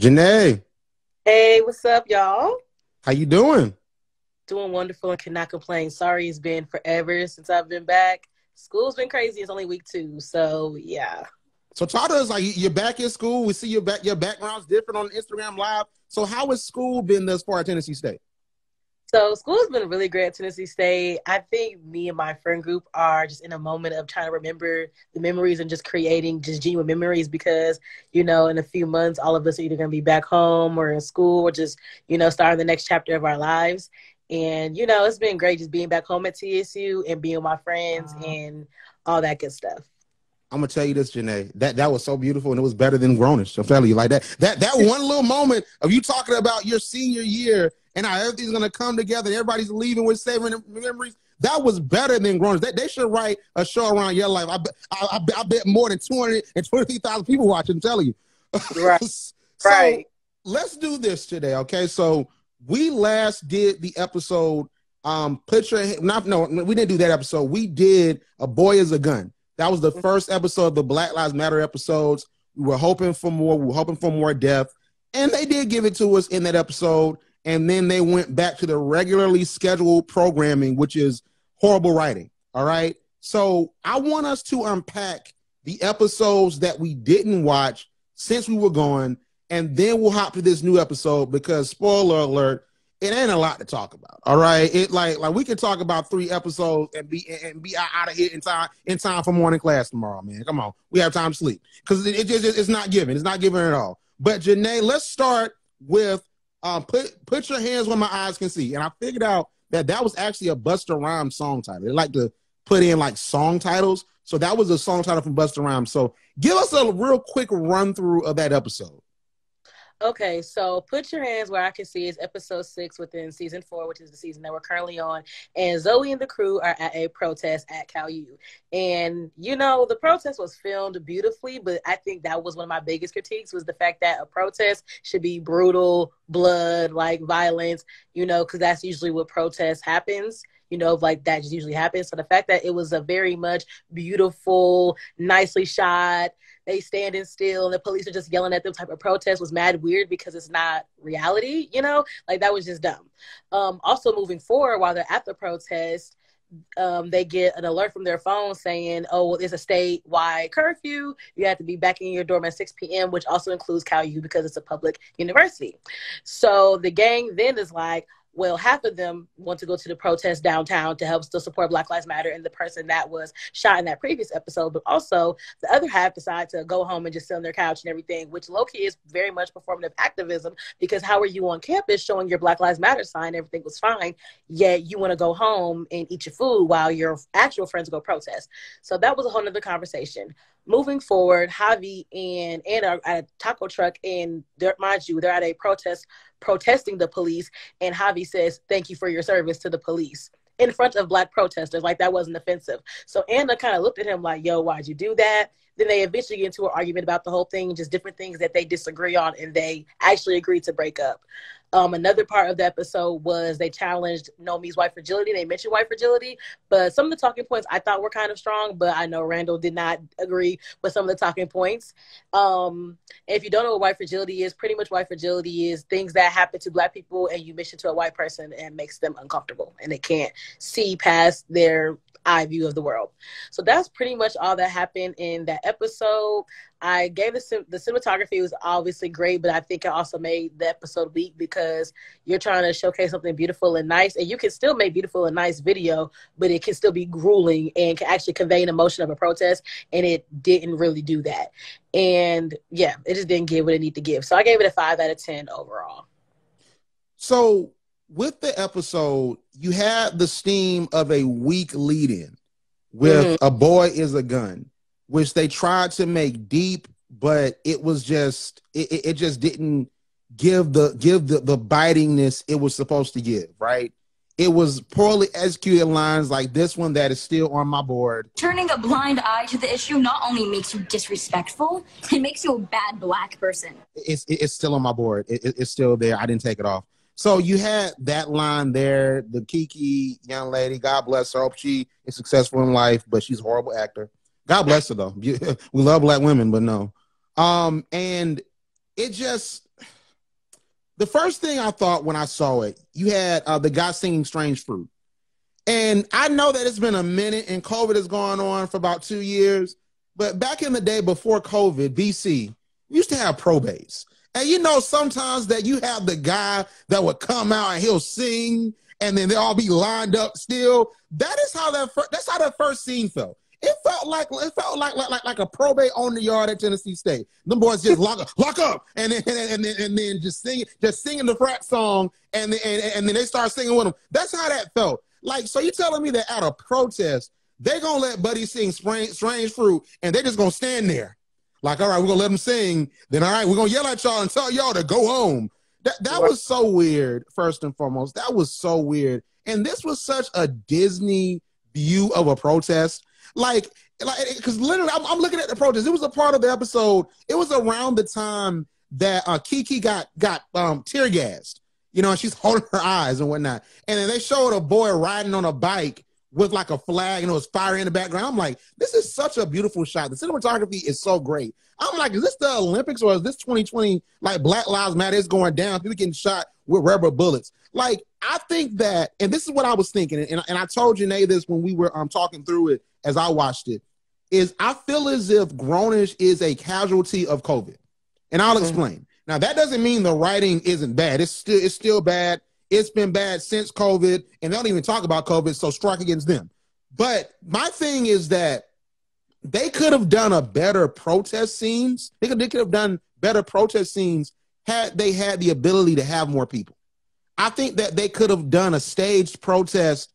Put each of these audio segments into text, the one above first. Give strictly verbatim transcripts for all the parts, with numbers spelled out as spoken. Janae. Hey, what's up, y'all? How you doing? Doing wonderful and cannot complain. Sorry it's been forever since I've been back. School's been crazy. It's only week two, so yeah. So tell us, like, you're back in school. We see your back. Your background's different on Instagram Live. So how has school been thus far at Tennessee State? So school's been really great at Tennessee State. I think me and my friend group are just in a moment of trying to remember the memories and just creating just genuine memories because, you know, in a few months, all of us are either going to be back home or in school or just, you know, starting the next chapter of our lives. And, you know, it's been great just being back home at T S U and being with my friends wow. and all that good stuff. I'm going to tell you this, Janae, that, that was so beautiful and it was better than grownish. I'm telling you like that, that, that one little moment of you talking about your senior year and how everything's going to come together. And everybody's leaving with saving memories. That was better than grownish. They, they should write a show around your life. I, be, I, I, I bet more than two hundred twenty-three thousand people watching, I'm telling you. Right. So right. Let's do this today. Okay. So we last did the episode, um, put your not, no, we didn't do that episode. We did A Boy Is a Gun. That was the first episode of the Black Lives Matter episodes. We were hoping for more. We were hoping for more depth. And they did give it to us in that episode. And then they went back to the regularly scheduled programming, which is horrible writing. All right. So I want us to unpack the episodes that we didn't watch since we were gone. And then we'll hop to this new episode because, spoiler alert, it ain't a lot to talk about, all right? It like like we could talk about three episodes and be and be out of here in time in time for morning class tomorrow, man. Come on, we have time to sleep because it, it just it's not giving, it's not giving at all. But Janae, let's start with um, put put your hands where my eyes can see, and I figured out that that was actually a Busta Rhymes song title. They like to put in like song titles, so that was a song title from Busta Rhymes. So give us a real quick run through of that episode. Okay, so Put Your Hands Where I Can See is episode six within season four, which is the season that we're currently on. And Zoe and the crew are at a protest at Cal U. And, you know, the protest was filmed beautifully, but I think that was one of my biggest critiques was the fact that a protest should be brutal, blood, like violence, you know, because that's usually what protest happens. You know, like that just usually happens. So the fact that it was a very much beautiful, nicely shot, they standing still and the police are just yelling at them type of protest was mad weird because it's not reality, you know? Like, that was just dumb. Um, also, moving forward, while they're at the protest, um, they get an alert from their phone saying, oh, well, there's a statewide curfew. You have to be back in your dorm at six p m, which also includes Cal U because it's a public university. So the gang then is like, well, half of them want to go to the protest downtown to help still support Black Lives Matter and the person that was shot in that previous episode. But also the other half decide to go home and just sit on their couch and everything, which low-key is very much performative activism because how are you on campus showing your Black Lives Matter sign, everything was fine, yet you want to go home and eat your food while your actual friends go protest. So that was a whole other conversation. Moving forward, Javi and Anna are at a taco truck, and they're, mind you, they're at a protest protesting the police, and Javi says, thank you for your service to the police in front of Black protesters. Like, that wasn't offensive. So Anna kind of looked at him like, yo, why'd you do that? Then they eventually get into an argument about the whole thing, just different things that they disagree on, and they actually agree to break up. Um, another part of the episode was they challenged Nomi's white fragility. They mentioned white fragility, but some of the talking points I thought were kind of strong, but I know Randall did not agree with some of the talking points. Um, if you don't know what white fragility is, pretty much white fragility is things that happen to Black people and you mention to a white person and makes them uncomfortable and they can't see past their eye view of the world. So that's pretty much all that happened in that episode. I gave the, the cinematography was obviously great, but I think I also made the episode weak because you're trying to showcase something beautiful and nice, and you can still make beautiful and nice video, but it can still be grueling and can actually convey an emotion of a protest, and it didn't really do that. And yeah, it just didn't give what it needed to give. So I gave it a five out of ten overall. So with the episode, you had the steam of a weak lead-in with mm-hmm. A Boy Is a Gun, which they tried to make deep, but it was just, it, it just didn't give the give the, the bitingness it was supposed to give, right? It was poorly executed lines like this one that is still on my board. Turning a blind eye to the issue not only makes you disrespectful, it makes you a bad Black person. It's, it's still on my board. It, it's still there. I didn't take it off. So you had that line there, the Kiki young lady, God bless her. Hope she is successful in life, but she's a horrible actor. God bless her, though. We love Black women, but no. Um, and it just, the first thing I thought when I saw it, you had uh, the guy singing Strange Fruit. And I know that it's been a minute and COVID has gone on for about two years. But back in the day before COVID, B C, we used to have probates. And you know sometimes that you have the guy that would come out and he'll sing and then they'll all be lined up still. That is how that fir- that's how that first scene felt. It felt like it felt like like like a probate on the yard at Tennessee State. Them boys just lock up, lock up, and then and then and then just singing, just singing the frat song, and then and, and then they start singing with them. That's how that felt. Like, so you telling me that at a protest they gonna let Buddy sing strange, strange Fruit, and they just gonna stand there, like, all right, we're gonna let them sing. Then all right, we're gonna yell at y'all and tell y'all to go home. That that was so weird. First and foremost, that was so weird. And this was such a Disney view of a protest. Like, like, because literally, I'm, I'm looking at the protest. It was a part of the episode. It was around the time that uh, Kiki got got um, tear gassed. You know, and she's holding her eyes and whatnot. And then they showed a boy riding on a bike with like a flag, and it was fire in the background. I'm like, this is such a beautiful shot. The cinematography is so great. I'm like, is this the Olympics or is this twenty twenty? Like, Black Lives Matter is going down. People getting shot with rubber bullets. Like, I think that, and this is what I was thinking, and, and I told Janae this when we were um, talking through it as I watched it, is I feel as if Grownish is a casualty of COVID. And I'll mm-hmm. explain. Now, that doesn't mean the writing isn't bad. It's still, it's still bad. It's been bad since COVID, and they don't even talk about COVID, so strike against them. But my thing is that they could have done a better protest scenes. They could, they could have done better protest scenes had they had the ability to have more people. I think that they could have done a staged protest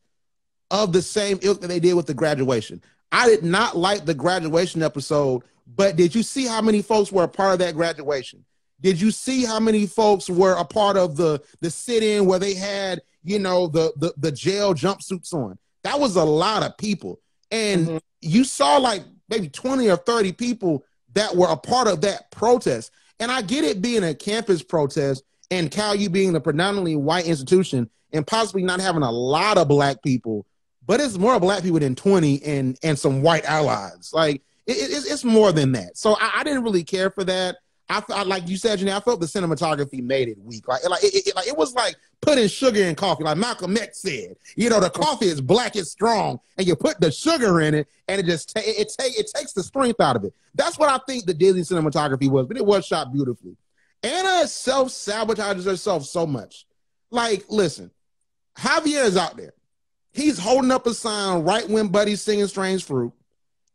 of the same ilk that they did with the graduation. I did not like the graduation episode, but did you see how many folks were a part of that graduation? Did you see how many folks were a part of the, the sit-in where they had, you know, the, the, the jail jumpsuits on? That was a lot of people. And mm-hmm. you saw like maybe twenty or thirty people that were a part of that protest. And I get it being a campus protest and Cal U being a predominantly white institution and possibly not having a lot of black people, but it's more black people than twenty and, and some white allies. Like, it, it, it's more than that. So I, I didn't really care for that. I, I like you said, Janae, I felt the cinematography made it weak. Like, like it, it, like it was like putting sugar in coffee. Like Malcolm X said, you know, the coffee is black, it's strong, and you put the sugar in it, and it just ta- it ta- it takes the strength out of it. That's what I think the Disney cinematography was, but it was shot beautifully. Anna self-sabotages herself so much. Like, listen, Javier is out there. He's holding up a sign right when Buddy's singing Strange Fruit,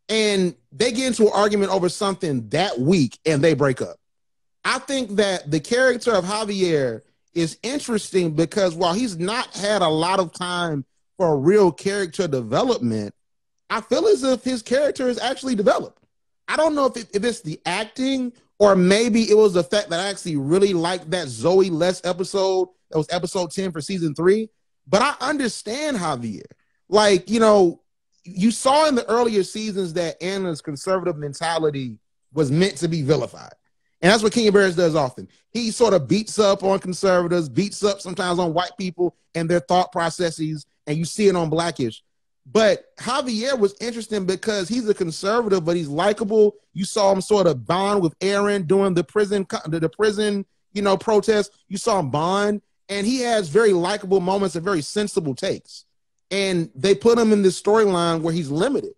and they get into an argument over something that week, and they break up. I think that the character of Javier is interesting because while he's not had a lot of time for real character development, I feel as if his character is actually developed. I don't know if, it, if it's the acting or maybe it was the fact that I actually really liked that Zoe Les episode. That was episode ten for season three. But I understand Javier. Like, you know, you saw in the earlier seasons that Anna's conservative mentality was meant to be vilified. And that's what Kenya Barris does often. He sort of beats up on conservatives, beats up sometimes on white people and their thought processes, and you see it on Blackish. But Javier was interesting because he's a conservative, but he's likable. You saw him sort of bond with Aaron during the prison, the prison, you know, protest. You saw him bond, and he has very likable moments and very sensible takes. And they put him in this storyline where he's limited.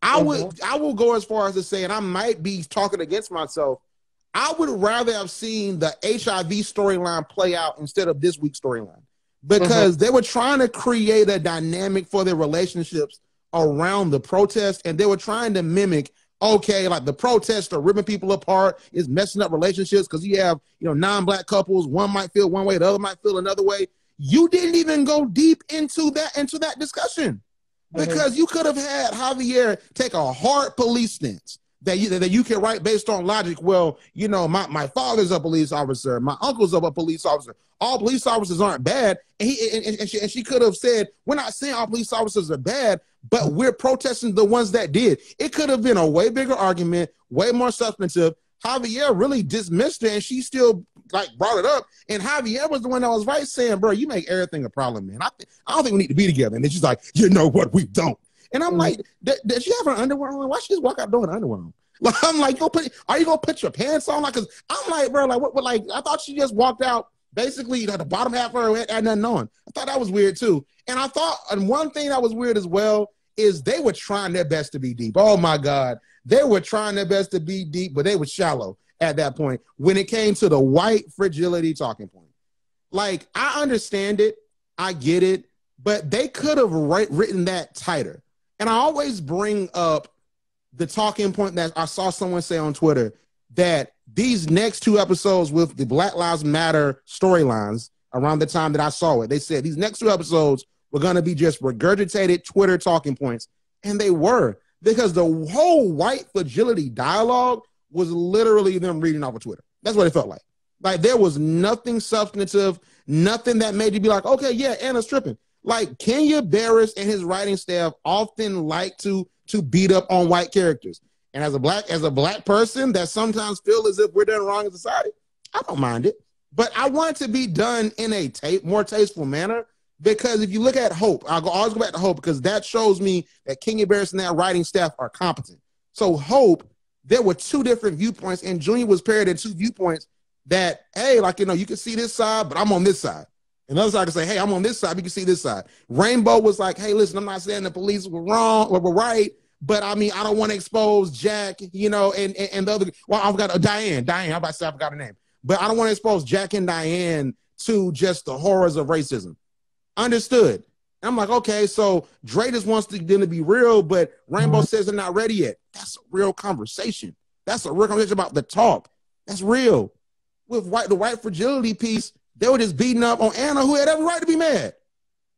I mm-hmm. would, I will go as far as to say, and I might be talking against myself, I would rather have seen the H I V storyline play out instead of this week's storyline because mm-hmm. they were trying to create a dynamic for their relationships around the protest, and they were trying to mimic, okay, like the protests are ripping people apart, it's messing up relationships because you have, you know, non-black couples, one might feel one way, the other might feel another way. You didn't even go deep into that into that discussion mm-hmm. because you could have had Javier take a hard police stance. That you, that you can write based on logic. Well, you know, my, my father's a police officer. My uncle's a police officer. All police officers aren't bad. And he and, and she, and she could have said, we're not saying all police officers are bad, but we're protesting the ones that did. It could have been a way bigger argument, way more substantive. Javier really dismissed it, and she still like brought it up. And Javier was the one that was right saying, bro, you make everything a problem, man. I, th- I don't think we need to be together. And then she's like, you know what, we don't. And I'm like, does she have her underwear on? Why she just walk out doing underwear on? Like, I'm like, go put. Are you gonna put your pants on? Like, cause I'm like, bro, like what? What? Like, I thought she just walked out Basically, you know, the bottom half of her had, had nothing on. I thought that was weird too. And I thought, and one thing that was weird as well is they were trying their best to be deep. Oh my God. They were trying their best to be deep, but they were shallow at that point when it came to the white fragility talking point. Like, I understand it. I get it. But they could have write, written that tighter. And I always bring up the talking point that I saw someone say on Twitter that these next two episodes with the Black Lives Matter storylines around the time that I saw it, they said these next two episodes were going to be just regurgitated Twitter talking points. And they were, because the whole white fragility dialogue was literally them reading off of Twitter. That's what it felt like. Like, there was nothing substantive, nothing that made you be like, okay, yeah, Anna's tripping. Like, Kenya Barris and his writing staff often like to to beat up on white characters. And as a black as a black person that sometimes feel as if we're done wrong in society, I don't mind it. But I want it to be done in a tape, more tasteful manner, because if you look at Hope, I'll go, always go back to Hope, because that shows me that Kenya Barris and that writing staff are competent. So Hope, there were two different viewpoints, and Junior was paired in two viewpoints that, hey, like, you know, you can see this side, but I'm on this side. Another side can say, hey, I'm on this side, but you can see this side. Rainbow was like, hey, listen, I'm not saying the police were wrong or were right, but I mean, I don't want to expose Jack, you know, and, and, and the other, well, I've got a Diane, Diane, I'm about to say I forgot her name, but I don't want to expose Jack and Diane to just the horrors of racism. Understood. And I'm like, okay, so Dre just wants to, them to be real, but Rainbow says they're not ready yet. That's a real conversation. That's a real conversation about the talk. That's real. With white, the white fragility piece, they were just beating up on Anna, who had every right to be mad.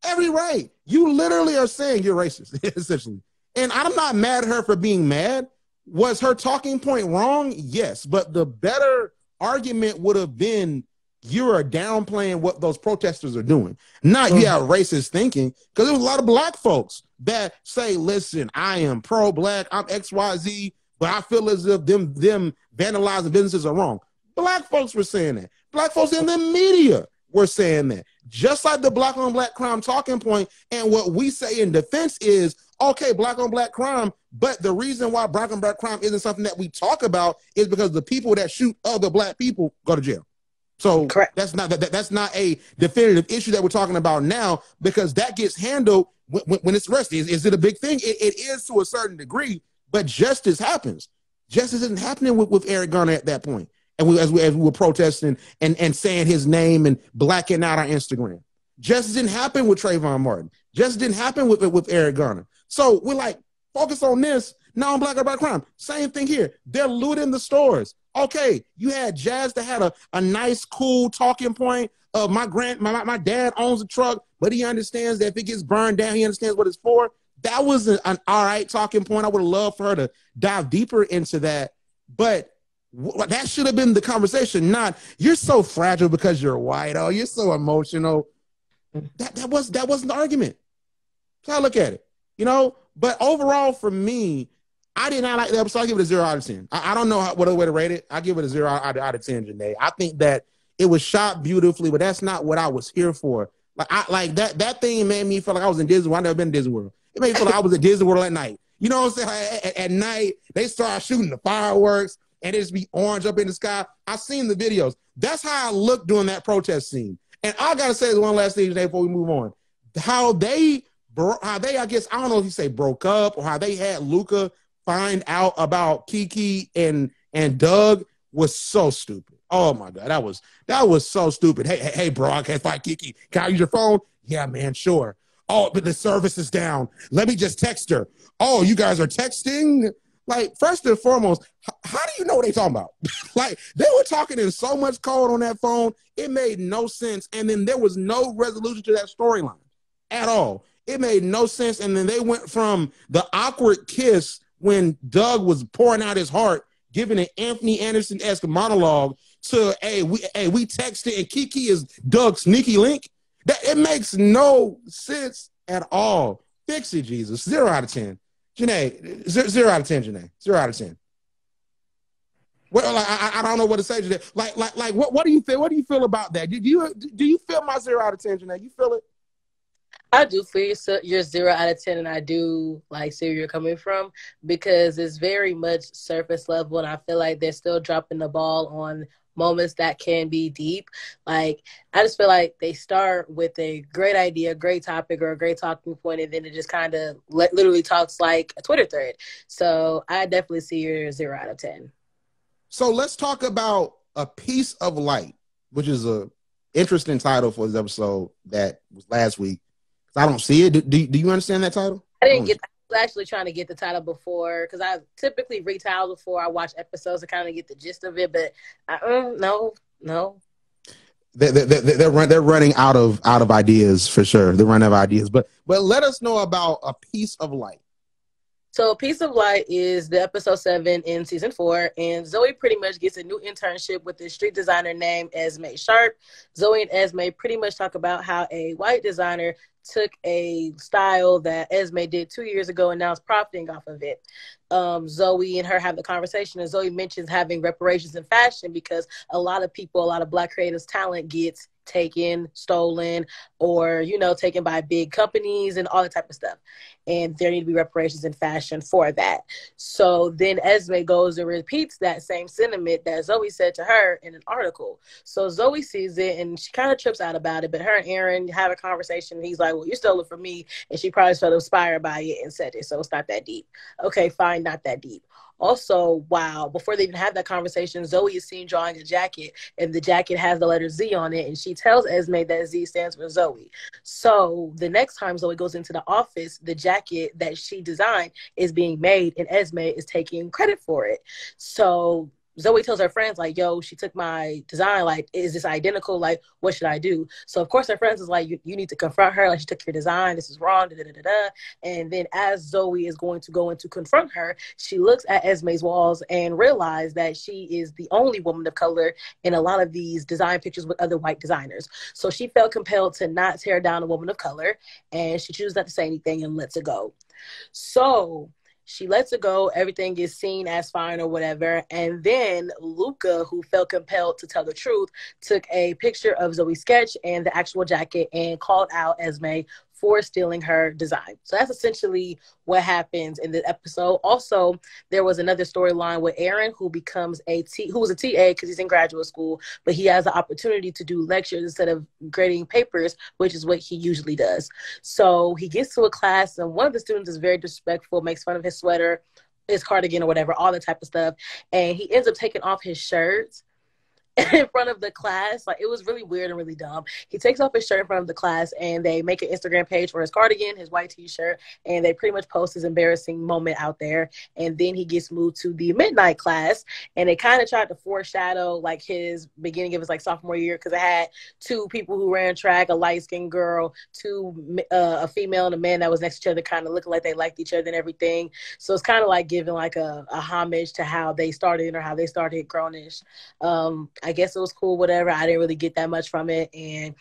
Every right. You literally are saying you're racist, essentially. And I'm not mad at her for being mad. Was her talking point wrong? Yes. But the better argument would have been, you are downplaying what those protesters are doing. Not, mm-hmm. yeah, racist thinking. Because there was a lot of black folks that say, listen, I am pro-black, I'm X Y Z, but I feel as if them, them vandalizing businesses are wrong. Black folks were saying that. Black folks in the media were saying that. Just like the black on black crime talking point, and what we say in defense is, okay, black on black crime, but the reason why black on black crime isn't something that we talk about is because the people that shoot other black people go to jail. So correct. That's not that, that's not a definitive issue that we're talking about now, because that gets handled when, when it's arrested. Is, is it a big thing? It, it is to a certain degree, but justice happens. Justice isn't happening with, with Eric Garner at that point. And we, as, we, as we were protesting and, and saying his name and blacking out our Instagram. Justice didn't happen with Trayvon Martin. Justice didn't happen with, with Eric Garner. So we're like, focus on this, not on black or black crime. Same thing here. They're looting the stores. Okay, you had Jazz that had a, a nice, cool talking point of my, grand, my, my dad owns a truck, but he understands that if it gets burned down, he understands what it's for. That was an, an all right talking point. I would love for her to dive deeper into that. But that should have been the conversation, not you're so fragile because you're white. Oh, you're so emotional. That that was that wasn't the argument. So I look at it, you know. But overall, for me, I did not like the episode. I give it a zero out of ten. I, I don't know how, what other way to rate it. I give it a zero out, out of ten, Janae. I think that it was shot beautifully, but that's not what I was here for. Like I like that that thing made me feel like I was in Disney World. I've never been to Disney World. It made me feel like I was at Disney World at night. You know what I'm saying? At, at night, they start shooting the fireworks. And it just be orange up in the sky. I've seen the videos. That's how I looked during that protest scene. And I gotta say this one last thing today before we move on. How they, how they, I guess I don't know if you say broke up or how they had Luca find out about Kiki and and Doug was so stupid. Oh my God, that was that was so stupid. Hey, hey, hey bro, I can't find Kiki. Can I use your phone? Yeah, man, sure. Oh, but the service is down. Let me just text her. Oh, you guys are texting. Like, first and foremost, how do you know what they talking about? Like, they were talking in so much code on that phone, it made no sense. And then there was no resolution to that storyline at all. It made no sense. And then they went from the awkward kiss when Doug was pouring out his heart, giving an Anthony Anderson-esque monologue to, hey, we, hey, we texted and Kiki is Doug's sneaky link. That, it makes no sense at all. Fix it, Jesus. Zero out of ten. Janae, zero out of ten, Janae. Zero out of ten. Well, like, I, I don't know what to say, Janae. Like, like, like, what, what do you feel? What do you feel about that? Do you do you feel my zero out of ten, Janae? You feel it? I do feel you're zero out of ten, and I do like see where you're coming from, because it's very much surface level, and I feel like they're still dropping the ball on moments that can be deep. Like, I just feel like they start with a great idea, great topic, or a great talking point, and then it just kind of literally talks like a Twitter thread. So I definitely see you're zero out of ten. So let's talk about A Piece of Light, which is a interesting title for this episode that was last week. I don't see it. Do, do, do you understand that title? I didn't get that. I was actually trying to get the title before, because I typically read titles before I watch episodes to kind of get the gist of it, but I, uh, no, no. They, they, they, they're, run, they're running out of out of ideas for sure. They're running out of ideas. But, but let us know about A Piece of Light. So A Piece of Light is the episode seven in season four, and Zoe pretty much gets a new internship with a street designer named Esme Sharp. Zoe and Esme pretty much talk about how a white designer took a style that Esme did two years ago and now is profiting off of it. Um, Zoe and her have the conversation, and Zoe mentions having reparations in fashion because a lot of people, a lot of Black creatives' talent gets taken, stolen, or, you know, taken by big companies and all that type of stuff. And there need to be reparations in fashion for that. So then Esme goes and repeats that same sentiment that Zoe said to her in an article. So Zoe sees it and she kind of trips out about it, but her and Aaron have a conversation. And he's like, well, you stole it from me. And she probably felt inspired by it and said it. So it's not that deep. Okay, fine, not that deep. Also, wow, before they even have that conversation, Zoe is seen drawing a jacket, and the jacket has the letter Z on it, and she tells Esme that Z stands for Zoe. So the next time Zoe goes into the office, the jacket that she designed is being made, and Esme is taking credit for it. So Zoe tells her friends, like, yo, she took my design. Like, is this identical? Like, what should I do? So, of course, her friends is like, you, you need to confront her. Like, she took your design. This is wrong. Da, da, da, da, da. And then as Zoe is going to go in to confront her, she looks at Esme's walls and realizes that she is the only woman of color in a lot of these design pictures with other white designers. So she felt compelled to not tear down a woman of color, and she chooses not to say anything and lets it go. So she lets it go. Everything is seen as fine or whatever. And then Luca, who felt compelled to tell the truth, took a picture of Zoe's sketch and the actual jacket and called out Esme for stealing her design. So that's essentially what happens in the episode. Also, there was another storyline with Aaron, who becomes a T, who was a T A because he's in graduate school, but he has the opportunity to do lectures instead of grading papers, which is what he usually does. So he gets to a class, and one of the students is very disrespectful, makes fun of his sweater, his cardigan or whatever, all that type of stuff. And he ends up taking off his shirt in front of the class. Like, it was really weird and really dumb. He takes off his shirt in front of the class, and they make an Instagram page for his cardigan, his white t-shirt, and they pretty much post his embarrassing moment out there. And then he gets moved to the midnight class, and they kind of tried to foreshadow like his beginning of his like sophomore year, because I had two people who ran track, a light-skinned girl, two uh, a female and a man that was next to each other, kind of looking like they liked each other and everything. So it's kind of like giving like a, a homage to how they started or how they started grownish. um I guess it was cool, whatever. I didn't really get that much from it, and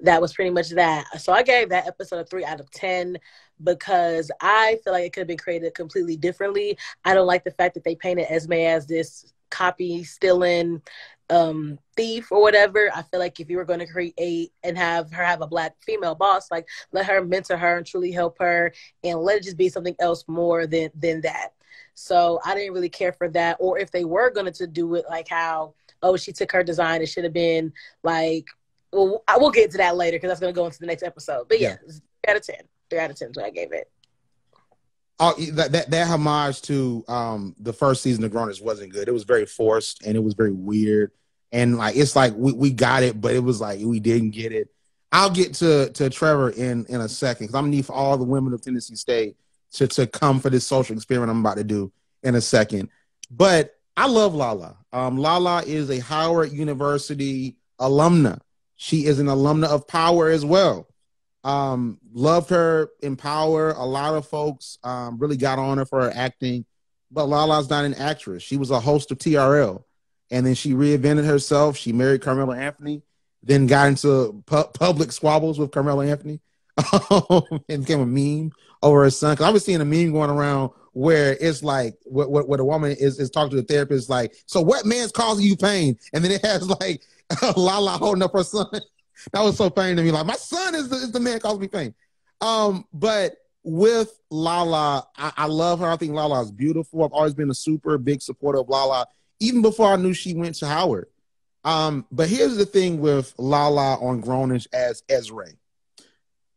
that was pretty much that. So I gave that episode a three out of ten because I feel like it could have been created completely differently. I don't like the fact that they painted Esme as this copy stealing um, thief or whatever. I feel like if you were going to create and have her have a Black female boss, like, let her mentor her and truly help her, and let it just be something else more than, than that. So I didn't really care for that. Or if they were going to do it, like how, oh, she took her design, it should have been like, well, I will get to that later because that's going to go into the next episode. But yeah, yeah, three out of ten. three out of ten is what I gave it. Oh, that, that, that homage to um, the first season of Grownish wasn't good. It was very forced, and it was very weird. And like, it's like we, we got it, but it was like we didn't get it. I'll get to, to Trevor in, in a second, because I'm going to need for all the women of Tennessee State to, to come for this social experiment I'm about to do in a second. But I love Lala. Um, Lala is a Howard University alumna. She is an alumna of Power as well. Um, loved her in Power. A lot of folks um, really got on her for her acting, but Lala's not an actress. She was a host of T R L, and then she reinvented herself. She married Carmelo Anthony, then got into pu public squabbles with Carmelo Anthony and became a meme over her son. Because I was seeing a meme going around where it's like, what what what a woman is is talking to the therapist, like, so what man's causing you pain? And then it has like Lala holding up her son. That was so pain to me. Like, my son is the, is the man causing me pain. Um, but with Lala, I, I love her. I think Lala is beautiful. I've always been a super big supporter of Lala, even before I knew she went to Howard. Um, but here's the thing with Lala on Grownish as Ezra.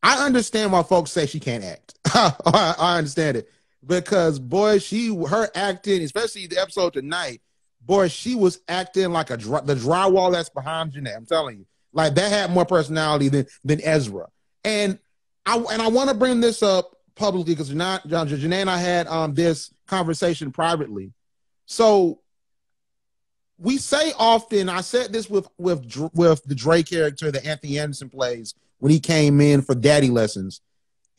I understand why folks say she can't act. I, I understand it. Because, boy, she her acting, especially the episode tonight, boy, she was acting like a dry, the drywall that's behind Jeanette. I'm telling you. Like, that had more personality than, than Ezra. And I and I want to bring this up publicly because Jeanette, Jeanette and I had um, this conversation privately. So we say often, I said this with, with, with the Dre character that Anthony Anderson plays when he came in for Daddy Lessons,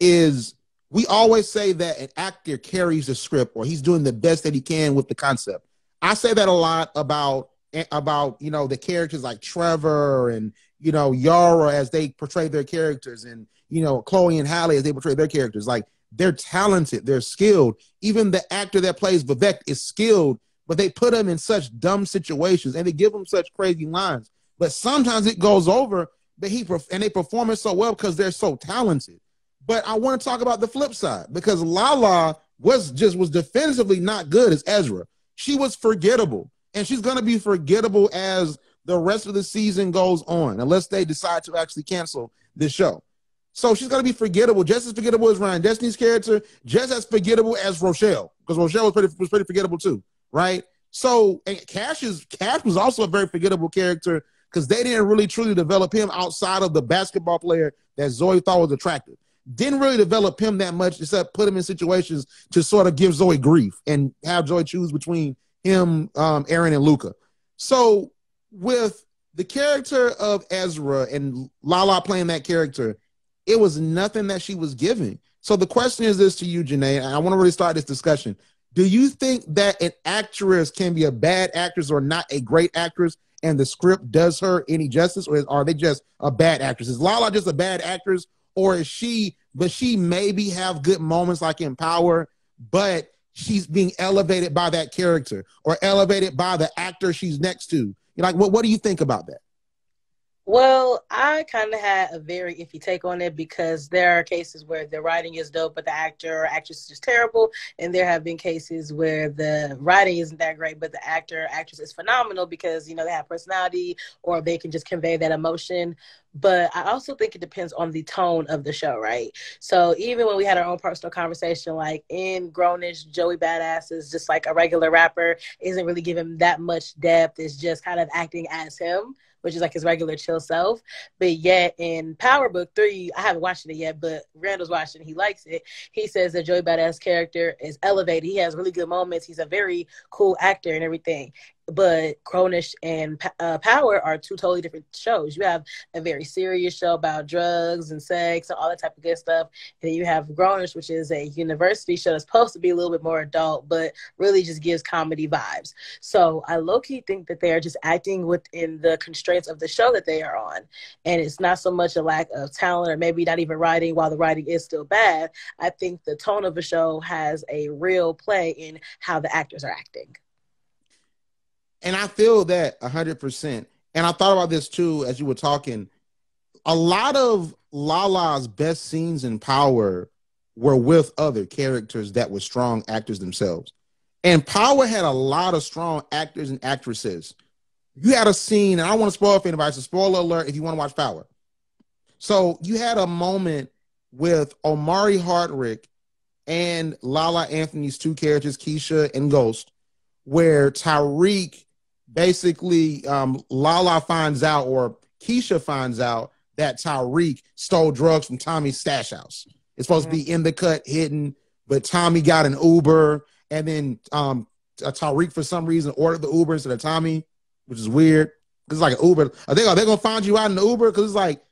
is we always say that an actor carries the script or he's doing the best that he can with the concept. I say that a lot about, about you know, the characters like Trevor and, you know, Yara as they portray their characters, and, you know, Chloe and Halle as they portray their characters. Like, they're talented, they're skilled. Even the actor that plays Vivek is skilled, but they put him in such dumb situations and they give him such crazy lines. But sometimes it goes over that he and they perform it so well because they're so talented. But I want to talk about the flip side, because Lala was just was defensively not good as Ezra. She was forgettable, and she's going to be forgettable as the rest of the season goes on, unless they decide to actually cancel this show. So she's going to be forgettable, just as forgettable as Ryan Destiny's character, just as forgettable as Rochelle, because Rochelle was pretty, was pretty forgettable too, right? So and Cash, is, Cash was also a very forgettable character, because they didn't really truly develop him outside of the basketball player that Zoe thought was attractive. Didn't really develop him that much, except put him in situations to sort of give Zoe grief and have Zoe choose between him, um, Aaron, and Luca. So with the character of Ezra and Lala playing that character, it was nothing that she was giving. So the question is this to you, Janae, and I want to really start this discussion. Do you think that an actress can be a bad actress or not a great actress, and the script does her any justice, or are they just a bad actress? Is Lala just a bad actress? Or is she, but she maybe have good moments like in Power, but she's being elevated by that character or elevated by the actor she's next to? You're like, well, what do you think about that? Well, I kind of had a very iffy take on it, because there are cases where the writing is dope, but the actor or actress is just terrible. And there have been cases where the writing isn't that great, but the actor or actress is phenomenal because, you know, they have personality or they can just convey that emotion. But I also think it depends on the tone of the show, right? So even when we had our own personal conversation, like in Grownish, Joey Badass is just like a regular rapper, isn't really giving that much depth. It's just kind of acting as him, which is like his regular chill self. But yet in Power Book three, I haven't watched it yet, but Randall's watched it and he likes it. He says that Joey Badass character is elevated. He has really good moments. He's a very cool actor and everything. But Grownish and uh, Power are two totally different shows. You have a very serious show about drugs and sex and all that type of good stuff. And then you have Grownish, which is a university show that's supposed to be a little bit more adult, but really just gives comedy vibes. So I low-key think that they are just acting within the constraints of the show that they are on. And it's not so much a lack of talent or maybe not even writing, while the writing is still bad. I think the tone of the show has a real play in how the actors are acting. And I feel that one hundred percent. And I thought about this, too, as you were talking. A lot of Lala's best scenes in Power were with other characters that were strong actors themselves. And Power had a lot of strong actors and actresses. You had a scene, and I don't want to spoil it for anybody, so spoiler alert if you want to watch Power. So you had a moment with Omari Hardwick and Lala Anthony's two characters, Keisha and Ghost, where Tariq basically, um, Lala finds out, or Keisha finds out, that Tariq stole drugs from Tommy's stash house. It's supposed mm-hmm. to be in the cut, hidden, but Tommy got an Uber, and then um, Tariq, for some reason, ordered the Uber instead of Tommy, which is weird. It's like an Uber. Are they, are they going to find you out in the Uber? Because it's like,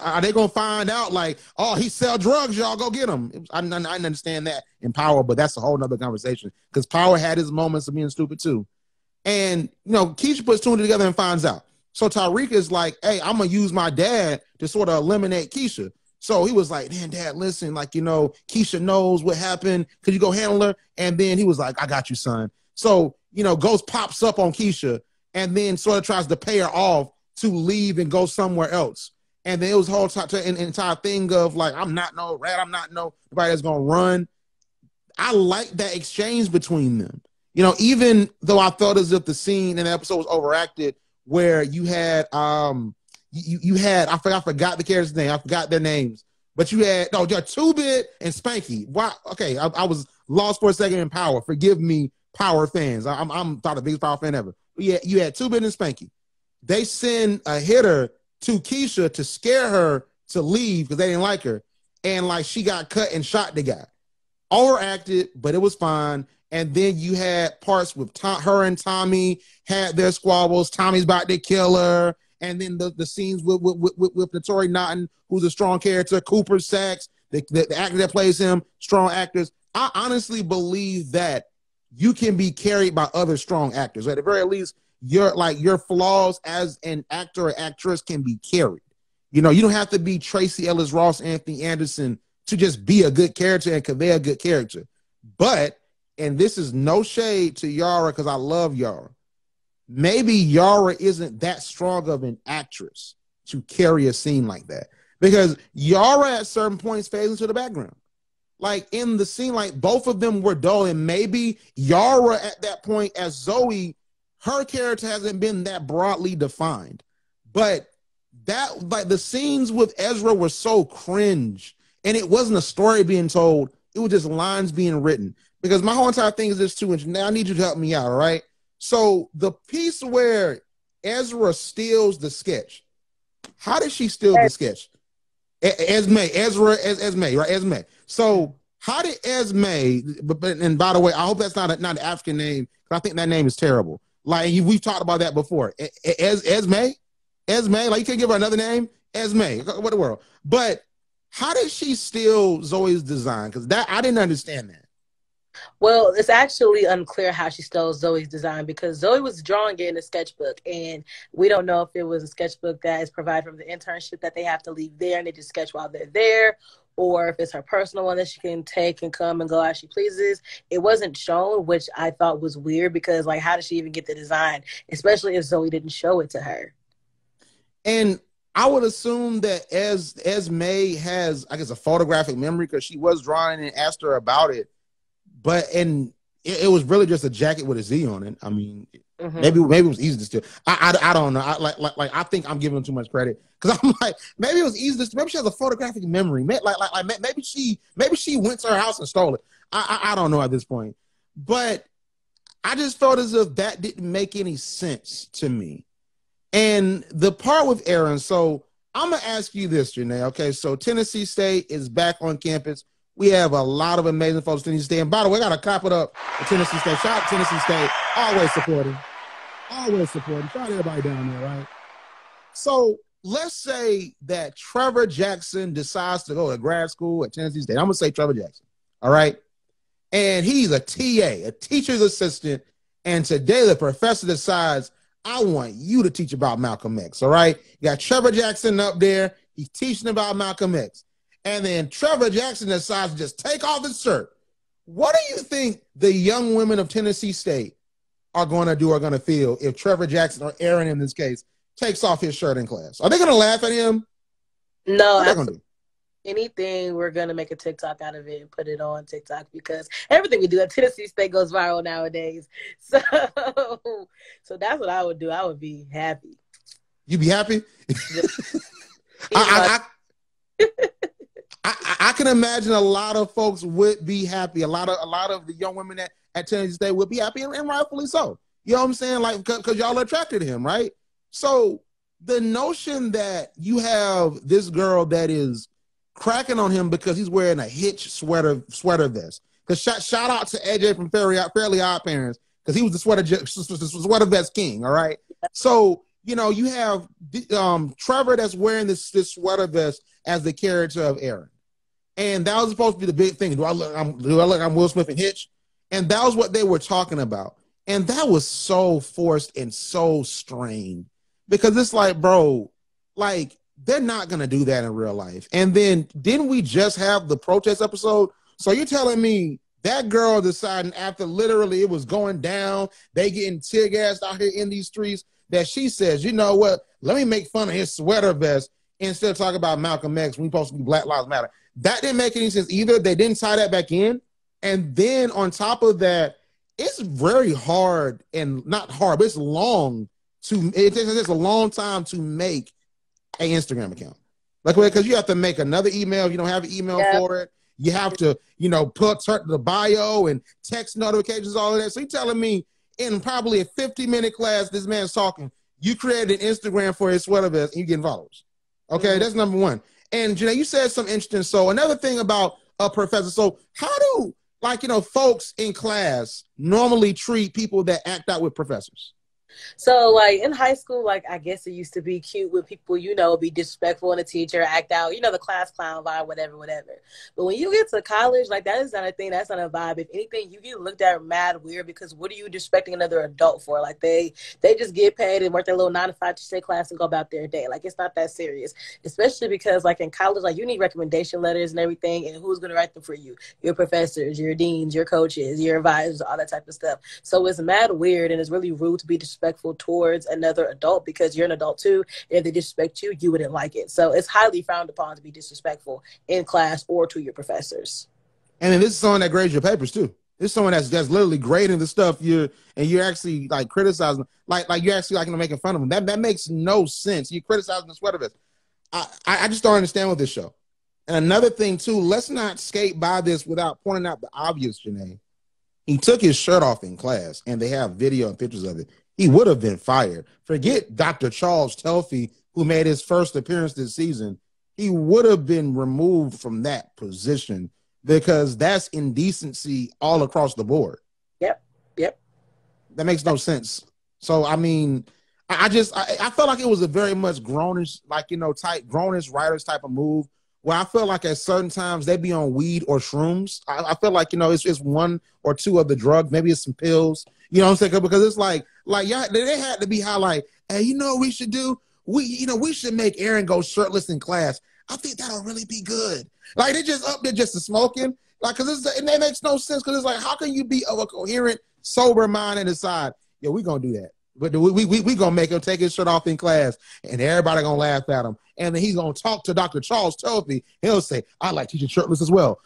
are they going to find out, like, oh, he sell drugs, y'all, go get him? I, I, I understand that in Power, but that's a whole nother conversation, because Power had his moments of being stupid, too. And, you know, Keisha puts two and two together and finds out. So Tariq is like, hey, I'm going to use my dad to sort of eliminate Keisha. So he was like, man, Dad, listen, like, you know, Keisha knows what happened. Could you go handle her? And then he was like, I got you, son. So, you know, Ghost pops up on Keisha and then sort of tries to pay her off to leave and go somewhere else. And then it was a whole t- an entire thing of like, I'm not no rat, I'm not no nobody that's gonna run. I like that exchange between them. You know, even though I felt as if the scene in the episode was overacted, where you had um you you had I forgot I forgot the character's name, I forgot their names, but you had no you're two-bit and Spanky. Why? Okay, I, I was lost for a second in Power. Forgive me, Power fans. I, I'm I'm not the biggest Power fan ever. But yeah, you had two-bit and Spanky. They send a hitter to Keisha to scare her to leave because they didn't like her, and like she got cut and shot the guy. Overacted, but it was fine. And then you had parts with Tom, her and Tommy had their squabbles. Tommy's about to kill her, and then the, the scenes with with with, with Notori Naughton, who's a strong character, Cooper Sacks, the, the, the actor that plays him, strong actors. I honestly believe that you can be carried by other strong actors. At the very least, your like your flaws as an actor or actress can be carried. You know, you don't have to be Tracy Ellis Ross, Anthony Anderson to just be a good character and convey a good character. But, and this is no shade to Yara because I love Yara, maybe Yara isn't that strong of an actress to carry a scene like that, because Yara at certain points fades into the background. Like in the scene, like both of them were dull, and maybe Yara at that point as Zoe, her character hasn't been that broadly defined, but that like the scenes with Ezra were so cringe, and it wasn't a story being told; it was just lines being written. Because my whole entire thing is this two inch. Now I need you to help me out, all right? So the piece where Ezra steals the sketch, how did she steal the sketch? Esme, Ezra, Esme, right? Esme. So how did Esme? But and by the way, I hope that's not a, not an African name. I think that name is terrible. Like, we've talked about that before. Es- Esme? Esme? Like, you could give her another name? Esme. What the world? But how did she steal Zoe's design? Because that I didn't understand that. Well, it's actually unclear how she stole Zoe's design, because Zoe was drawing it in a sketchbook, and we don't know if it was a sketchbook that is provided from the internship that they have to leave there and they just sketch while they're there, or if it's her personal one that she can take and come and go as she pleases. It wasn't shown, which I thought was weird, because like, how did she even get the design, especially if Zoe didn't show it to her? And I would assume that as Esme has, I guess, a photographic memory, because she was drawing and asked her about it, but and it, it was really just a jacket with a Z on it. I mean, mm-hmm. maybe maybe it was easy to steal. I I, I don't know. I, like like like I think I'm giving them too much credit, because I'm like, maybe it was easy to steal. Maybe she has a photographic memory. Maybe, like like like maybe she maybe she went to her house and stole it. I, I I don't know at this point, but I just felt as if that didn't make any sense to me. And the part with Aaron. So I'm gonna ask you this, Janae. Okay, so Tennessee State is back on campus. We have a lot of amazing folks at Tennessee State. And by the way, I got to clap it up at Tennessee State. Shout out to Tennessee State. Always supporting. Always supporting. Shout out everybody down there, right? So let's say that Trevor Jackson decides to go to grad school at Tennessee State. I'm going to say Trevor Jackson, all right? And he's a T A, a teacher's assistant. And today the professor decides, I want you to teach about Malcolm X, all right? You got Trevor Jackson up there. He's teaching about Malcolm X. And then Trevor Jackson decides to just take off his shirt. What do you think the young women of Tennessee State are going to do or going to feel if Trevor Jackson, or Aaron in this case, takes off his shirt in class? Are they going to laugh at him? No. What are they gonna do? Anything, we're going to make a TikTok out of it and put it on TikTok, because everything we do at Tennessee State goes viral nowadays. So, so that's what I would do. I would be happy. You'd be happy? I, I, I, I, I can imagine a lot of folks would be happy. A lot of a lot of the young women at, at Tennessee State would be happy, and, and rightfully so. You know what I'm saying? Like, because y'all are attracted to him, right? So the notion that you have this girl that is cracking on him because he's wearing a Hitch sweater sweater vest. Because shout, shout out to A J from Fairly, Fairly Odd Parents, because he was the sweater sweater vest king, all right? So, you know, you have um, Trevor that's wearing this, this sweater vest as the character of Aaron. And that was supposed to be the big thing. Do I look, I'm, do I look, I'm Will Smith and Hitch? And that was what they were talking about. And that was so forced and so strained, because it's like, bro, like, they're not going to do that in real life. And then didn't we just have the protest episode? So you're telling me that girl deciding after literally it was going down, they getting tear gassed out here in these streets, that she says, you know what, let me make fun of his sweater vest instead of talking about Malcolm X, we supposed to be Black Lives Matter. That didn't make any sense either. They didn't tie that back in. And then on top of that, it's very hard and not hard, but it's long to, it takes it's a long time to make an Instagram account. Like, because you have to make another email if you don't have an email yeah. for it. You have to, you know, put the bio and text notifications, all of that. So you're telling me in probably a fifty minute class, this man's talking, you created an Instagram for his sweater vest and you're getting followers. Okay, mm-hmm. That's number one. And Janae, you said some interesting. So another thing about a professor. So how do, like, you know, folks in class normally treat people that act out with professors? So, like, in high school, like, I guess it used to be cute with people, you know, be disrespectful and a teacher, act out, you know, the class clown vibe, whatever, whatever. But when you get to college, like, that is not a thing. That's not a vibe. If anything, you get looked at mad weird because what are you disrespecting another adult for? Like, they they just get paid and work their little nine to five to stay class and go about their day. Like, it's not that serious, especially because, like, in college, like, you need recommendation letters and everything, and who's going to write them for you? Your professors, your deans, your coaches, your advisors, all that type of stuff. So it's mad weird, and it's really rude to be disrespectful towards another adult because you're an adult too, and if they disrespect you, you wouldn't like it. So it's highly frowned upon to be disrespectful in class or to your professors. And then this is someone that grades your papers too. This is someone that's that's literally grading the stuff you're and you're actually like criticizing, like like you're actually like you know, making fun of them. That that makes no sense. You're criticizing the sweater vest. I I just don't understand with this show. And another thing too, let's not skate by this without pointing out the obvious, Janae. He took his shirt off in class, and they have video and pictures of it. He would have been fired. Forget Doctor Charles Telfy, who made his first appearance this season. He would have been removed from that position because that's indecency all across the board. Yep, yep. That makes no sense. So, I mean, I, I just, I, I felt like it was a very much grownish, like, you know, type, grownish writers type of move where I felt like at certain times they'd be on weed or shrooms. I, I feel like, you know, it's just one or two of the drugs. Maybe it's some pills. You know what I'm saying? Because it's like, like y'all, they had to be high. Like, hey, you know what we should do? We, you know, we should make Aaron go shirtless in class. I think that'll really be good. Like, they just up there just to smoking. Like, cause it's, and that makes no sense. Cause it's like, how can you be of a coherent, sober mind and decide, yeah, we gonna do that, but we we we, we gonna make him take his shirt off in class, and everybody gonna laugh at him, and then he's gonna talk to Doctor Charles Telfy. He'll say, I like teaching shirtless as well.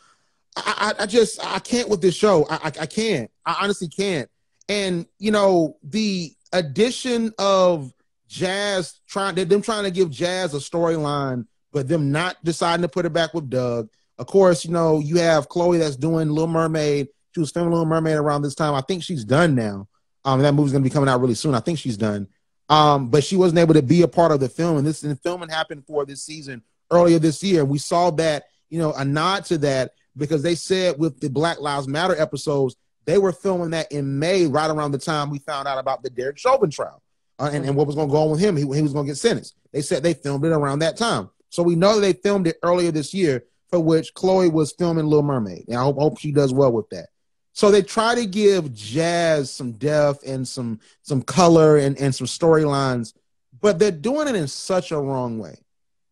I, I I just I can't with this show. I I, I can't. I honestly can't. And, you know, the addition of Jazz, trying them trying to give Jazz a storyline, but them not deciding to put it back with Doug. Of course, you know, you have Chloe that's doing Little Mermaid. She was filming Little Mermaid around this time. I think she's done now. Um, that movie's going to be coming out really soon. I think she's done. Um, but she wasn't able to be a part of the film. And this and filming happened for this season earlier this year. We saw that, you know, a nod to that because they said with the Black Lives Matter episodes, they were filming that in May, right around the time we found out about the Derek Chauvin trial uh, and, and what was going to go on with him. He, he was going to get sentenced. They said they filmed it around that time. So we know they filmed it earlier this year, for which Chloe was filming Little Mermaid. And I hope, hope she does well with that. So they try to give Jazz some depth and some, some color and, and some storylines, but they're doing it in such a wrong way.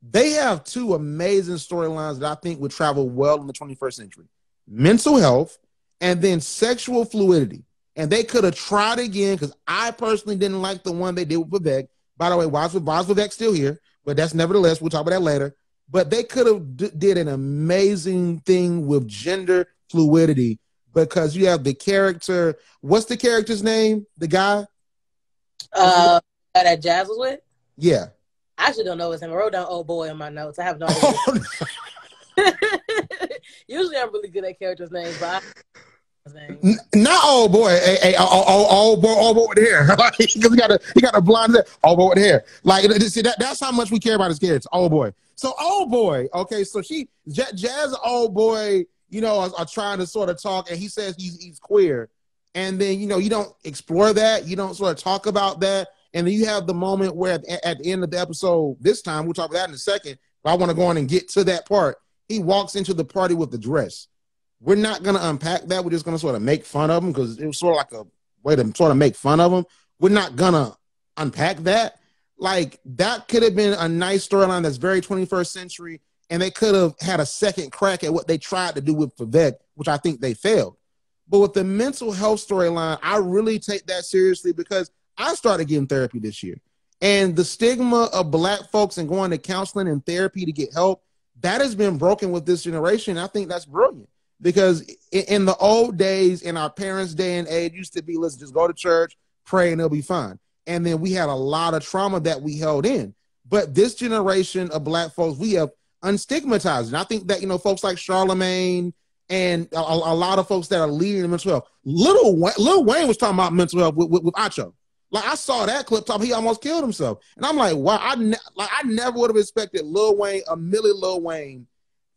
They have two amazing storylines that I think would travel well in the twenty-first century. Mental health, and then sexual fluidity. And they could have tried again because I personally didn't like the one they did with Vivek. By the way, why is Vivek still here? But that's nevertheless, we'll talk about that later. But they could have did an amazing thing with gender fluidity because you have the character. What's the character's name? The guy? Uh, that Jazz was with? Yeah. I actually don't know his name. I wrote down old boy in my notes. I have no idea. Oh, no. Usually I'm really good at characters' names, but I... N not old boy, hey, hey, old, old boy, old boy with the hair. Because he got a he got a blonde hair, old boy with the hair. Like see, that, that's how much we care about his kids. Old boy. So old boy. Okay, so she J Jazz old boy. You know, are, are trying to sort of talk, and he says he's he's queer, and then you know you don't explore that, you don't sort of talk about that, and then you have the moment where at, at the end of the episode this time we'll talk about that in a second. But I want to go on and get to that part. He walks into the party with the dress. We're not going to unpack that. We're just going to sort of make fun of them because it was sort of like a way to sort of make fun of them. We're not going to unpack that. Like, that could have been a nice storyline that's very twenty-first century, and they could have had a second crack at what they tried to do with Vivek, which I think they failed. But with the mental health storyline, I really take that seriously because I started getting therapy this year. And the stigma of black folks and going to counseling and therapy to get help, that has been broken with this generation. I think that's brilliant, because in the old days, in our parents' day and age, used to be, let's just go to church, pray, and it'll be fine. And then we had a lot of trauma that we held in. But this generation of black folks, we have unstigmatized. And I think that, you know, folks like Charlemagne and a, a lot of folks that are leading in mental health. Lil Wayne, Lil Wayne was talking about mental health with, with, with Acho. Like, I saw that clip, talking, he almost killed himself. And I'm like, wow, I, ne like, I never would have expected Lil Wayne, a Millie Lil Wayne,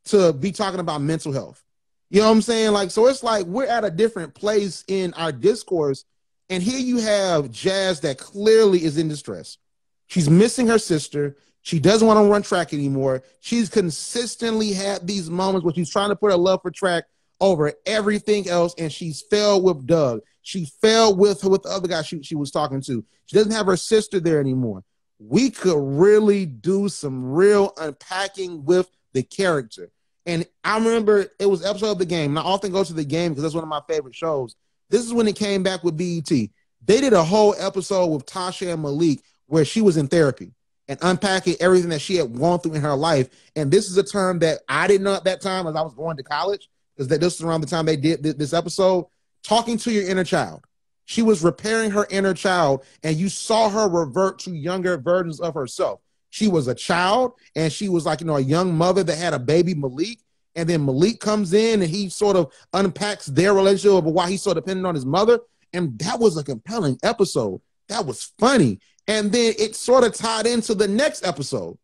to be talking about mental health. You know what I'm saying? Like, so it's like we're at a different place in our discourse. And here you have Jazz that clearly is in distress. She's missing her sister. She doesn't want to run track anymore. She's consistently had these moments where she's trying to put her love for track over everything else, and she's failed with Doug. She failed with, with the other guy she, she was talking to. She doesn't have her sister there anymore. We could really do some real unpacking with the character. And I remember it was an episode of The Game, and I often go to The Game because that's one of my favorite shows. This is when it came back with B E T. They did a whole episode with Tasha and Malik where she was in therapy and unpacking everything that she had gone through in her life. And this is a term that I didn't know at that time as I was going to college, because this is around the time they did this episode, talking to your inner child. She was repairing her inner child, and you saw her revert to younger versions of herself. She was a child, and she was like, you know, a young mother that had a baby, Malik, and then Malik comes in, and he sort of unpacks their relationship over why he's so dependent on his mother, and that was a compelling episode. That was funny, and then it sort of tied into the next episode.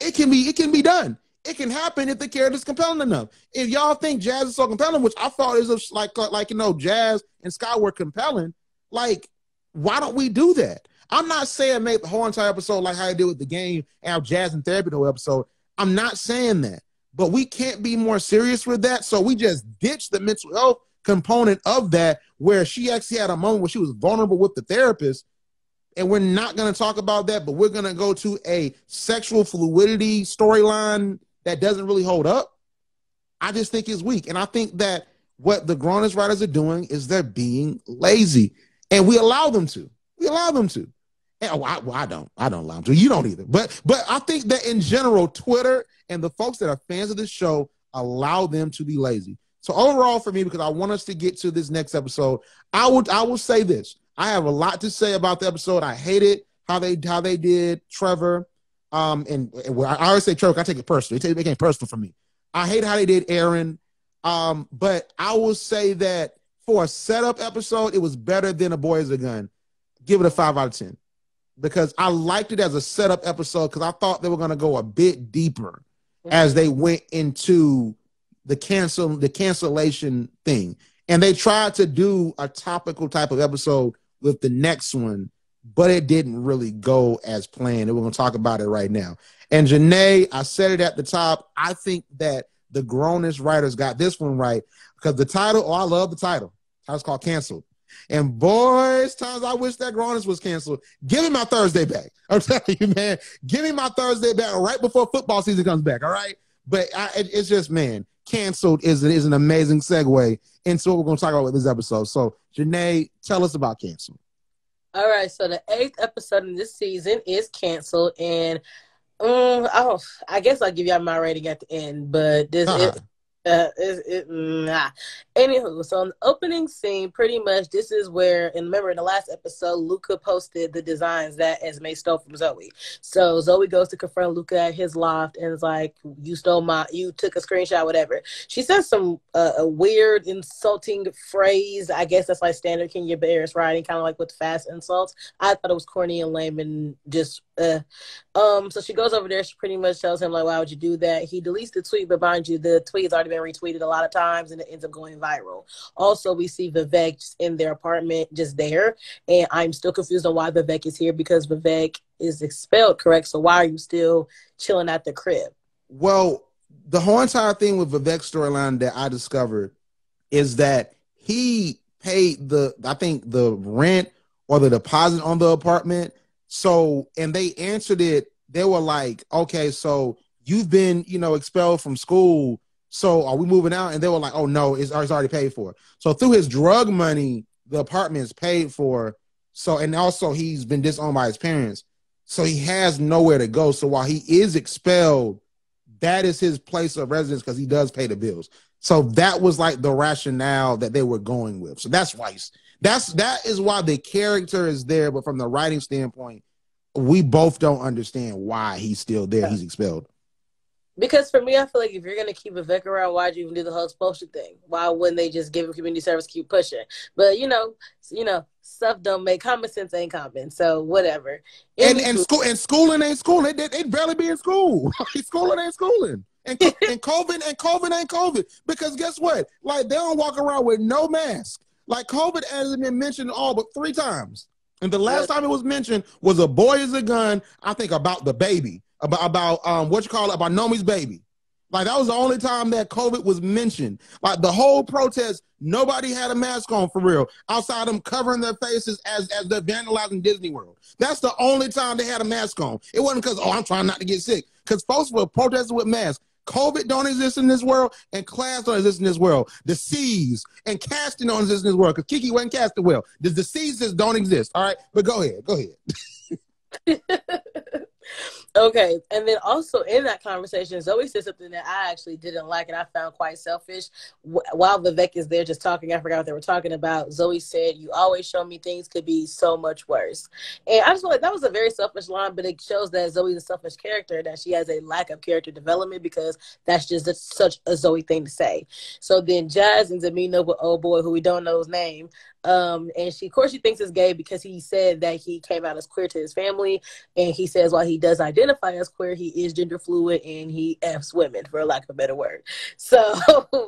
It can be, it can be done. It can happen if the character's compelling enough. If y'all think Jazz is so compelling, which I thought is like, like, you know, Jazz and Sky were compelling, like, why don't we do that? I'm not saying make the whole entire episode like how I did with The Game and have Jazz and therapy the whole episode. I'm not saying that. But we can't be more serious with that, so we just ditch the mental health component of that, where she actually had a moment where she was vulnerable with the therapist, and we're not going to talk about that, but we're going to go to a sexual fluidity storyline that doesn't really hold up. I just think it's weak. And I think that what the grown-ass writers are doing is they're being lazy. And we allow them to. We allow them to. And, oh, I, well, I don't. I don't allow them to. You don't either. But, but I think that in general, Twitter and the folks that are fans of this show allow them to be lazy. So overall for me, because I want us to get to this next episode, I would, I will say this. I have a lot to say about the episode. I hated how they, how they did Trevor. Um, and, and well, I always say Trevor, I take it personally. It became personal for me. I hate how they did Aaron. Um, but I will say that for a setup episode, it was better than A Boy Is a Gun. Give it a five out of ten. Because I liked it as a setup episode, because I thought they were going to go a bit deeper as they went into the cancel, the cancellation thing. And they tried to do a topical type of episode with the next one, but it didn't really go as planned. And we're going to talk about it right now. And Janae, I said it at the top. I think that the grown-ass writers got this one right, because the title, oh, I love the title. It's called Canceled. And boys, times I wish that grown-ass was canceled. Give me my Thursday back. I'm telling you, man. Give me my Thursday back right before football season comes back, all right? But I, it, it's just, man, Canceled is, is an amazing segue into what we're going to talk about with this episode. So, Janae, tell us about Canceled. All right, so the eighth episode in this season is Canceled, and um, oh, I guess I'll give y'all my rating at the end, but this uh-huh. is, uh, is it, nah. Anywho, so on the opening scene, pretty much this is where, and remember in the last episode, Luca posted the designs that Esme stole from Zoe. So Zoe goes to confront Luca at his loft and is like, you stole my, you took a screenshot, whatever. She says some uh, a weird, insulting phrase. I guess that's like standard Kenya Barris writing, kind of like with fast insults. I thought it was corny and lame and just, uh. Um, so she goes over there. She pretty much tells him, like, why would you do that? He deletes the tweet, but mind you, the tweet has already been retweeted a lot of times, and it ends up going viral. Also, we see Vivek just in their apartment, just there, and I'm still confused on why Vivek is here, because Vivek is expelled, correct? So why are you still chilling at the crib? Well, the whole entire thing with Vivek's storyline that I discovered is that he paid the, I think, the rent or the deposit on the apartment. So, and they answered it. They were like, okay, so you've been, you know, expelled from school. So are we moving out? And they were like, oh, no, it's, it's already paid for. So through his drug money, the apartment is paid for. So, and also he's been disowned by his parents. So he has nowhere to go. So while he is expelled, that is his place of residence because he does pay the bills. So that was like the rationale that they were going with. So that's why he's, that's, that is why the character is there. But from the writing standpoint, we both don't understand why he's still there. Yeah. He's expelled. Because for me, I feel like if you're going to keep Vivek around, why'd you even do the whole expulsion thing? Why wouldn't they just give him community service, keep pushing? But, you know, you know, stuff don't make, common sense ain't common, so whatever. And, and, school, and schooling ain't schooling. They, they barely be in school. Schooling ain't schooling. And, and COVID and COVID ain't COVID. Because guess what? Like, they don't walk around with no mask. Like, COVID hasn't been mentioned all but three times. And the last time it was mentioned was A Boy Is a Gun, I think, about the baby. About, about um, what you call it, about Nomi's baby. Like, that was the only time that COVID was mentioned. Like, the whole protest, nobody had a mask on for real, outside them covering their faces as, as they're vandalizing Disney World. That's the only time they had a mask on. It wasn't because, oh, I'm trying not to get sick. Because folks were protesting with masks. COVID don't exist in this world, and class don't exist in this world. Disease and casting don't exist in this world, because Kiki wasn't casting well. The diseases don't exist, all right? But go ahead, go ahead. Okay, and then also in that conversation, Zoe said something that I actually didn't like and I found quite selfish. While Vivek is there just talking, I forgot what they were talking about. Zoe said, "You always show me things could be so much worse." And I just feel like that was a very selfish line, but it shows that Zoe's a selfish character, that she has a lack of character development, because that's just a, such a Zoe thing to say. So then Jazz ends up meeting up with old boy, who we don't know his name. Um, and she, of course, she thinks it's gay because he said that he came out as queer to his family. And he says while he does identify as queer, he is gender fluid and he F's women, for lack of a better word. So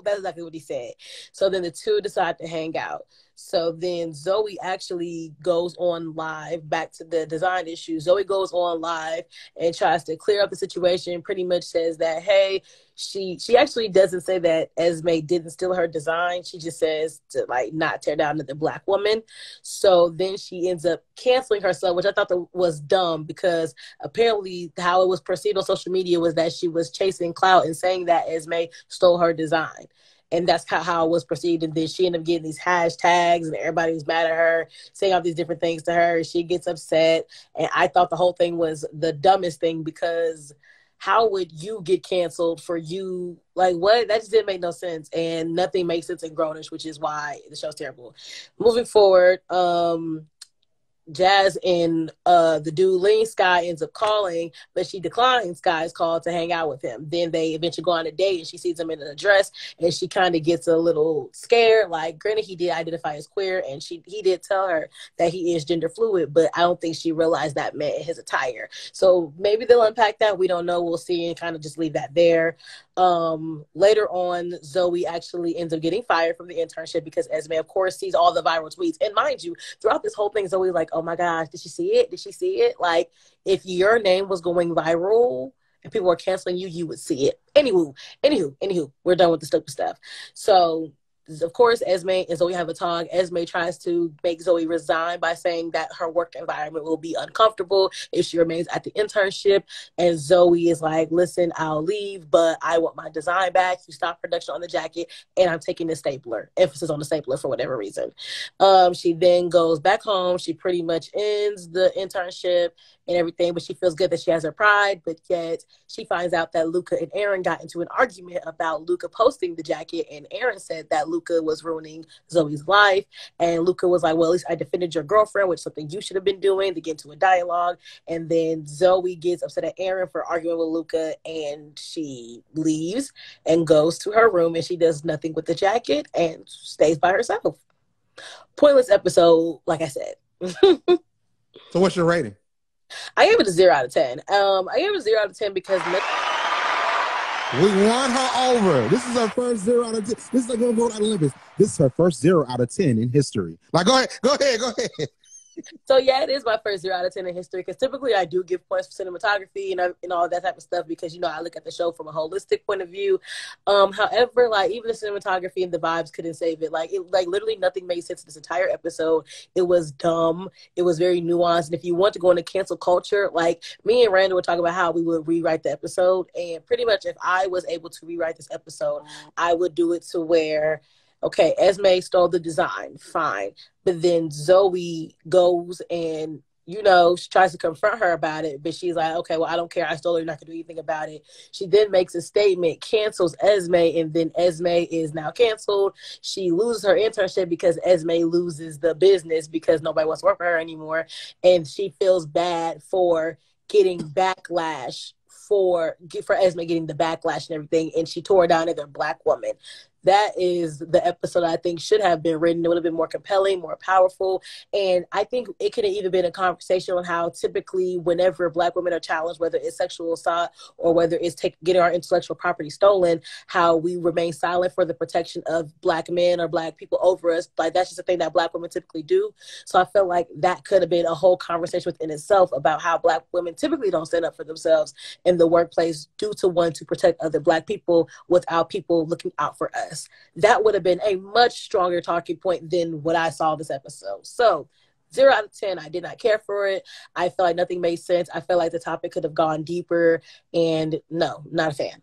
that's exactly what he said. So then the two decide to hang out. So then Zoe actually goes on live, back to the design issue. Zoe goes on live and tries to clear up the situation, pretty much says that, hey, she she actually doesn't say that Esme didn't steal her design. She just says to, like, not tear down another black woman. So then she ends up canceling herself, which I thought that was dumb, because apparently how it was perceived on social media was that she was chasing clout and saying that Esme stole her design. And that's how, how it was perceived. And then she ended up getting these hashtags and everybody was mad at her, saying all these different things to her. She gets upset. And I thought the whole thing was the dumbest thing, because how would you get canceled for you? Like, what? That just didn't make no sense. And nothing makes sense in Grownish, which is why the show's terrible. Moving forward, um... Jazz and uh, the dude Lean Sky ends up calling, but she declines Sky's call to hang out with him. Then they eventually go on a date, and she sees him in a dress, and she kind of gets a little scared. Like, granted, he did identify as queer, and she he did tell her that he is gender fluid, but I don't think she realized that meant his attire. So maybe they'll unpack that. We don't know. We'll see, and kind of just leave that there. Um, later on, Zoe actually ends up getting fired from the internship because Esme, of course, sees all the viral tweets. And mind you, throughout this whole thing, Zoe's like, oh my gosh, did she see it? Did she see it? Like, if your name was going viral and people were canceling you, you would see it. Anywho, anywho, anywho, we're done with the stupid stuff. So, of course, Esme and Zoe have a talk. Esme tries to make Zoe resign by saying that her work environment will be uncomfortable if she remains at the internship. And Zoe is like, listen, I'll leave, but I want my design back. You stop production on the jacket, and I'm taking the stapler. Emphasis on the stapler for whatever reason. Um, she then goes back home. She pretty much ends the internship and everything, but she feels good that she has her pride. But yet she finds out that Luca and Aaron got into an argument about Luca posting the jacket, and Aaron said that Luca Luca was ruining Zoe's life, and Luca was like, well, at least I defended your girlfriend, which is something you should have been doing, to get into a dialogue. And then Zoe gets upset at Aaron for arguing with Luca, and she leaves and goes to her room, and she does nothing with the jacket and stays by herself. Pointless episode, like I said. So what's your rating? I gave it a zero out of ten. Um, I gave it a zero out of ten because we won her over. This is her first zero out of ten. This is like going to go to the Olympics. This is her first zero out of ten in history. Like, go ahead, go ahead, go ahead. So, yeah, it is my first zero out of ten in history, because typically I do give points for cinematography and, and all that type of stuff, because, you know, I look at the show from a holistic point of view. Um, however, like, even the cinematography and the vibes couldn't save it. Like, it, like, literally nothing made sense this entire episode. It was dumb. It was very nuanced. And if you want to go into cancel culture, like, me and Randall were talking about how we would rewrite the episode. And pretty much if I was able to rewrite this episode, I would do it to where, okay, Esme stole the design, fine. But then Zoe goes and you know, she tries to confront her about it, but she's like, okay, well, I don't care. I stole her. You're not going to do anything about it. She then makes a statement, cancels Esme, and then Esme is now canceled. She loses her internship because Esme loses the business because nobody wants to work for her anymore. And she feels bad for getting backlash for, for Esme getting the backlash and everything. And she tore down another black woman. That is the episode I think should have been written. It would have been more compelling, more powerful. And I think it could have even been a conversation on how typically whenever black women are challenged, whether it's sexual assault or whether it's take, getting our intellectual property stolen, how we remain silent for the protection of black men or black people over us. Like, that's just a thing that black women typically do. So I felt like that could have been a whole conversation within itself about how black women typically don't stand up for themselves in the workplace due to wanting to protect other black people without people looking out for us. That would have been a much stronger talking point than what I saw this episode. So zero out of ten, I did not care for it. I felt like nothing made sense. I felt like the topic could have gone deeper, and no, not a fan.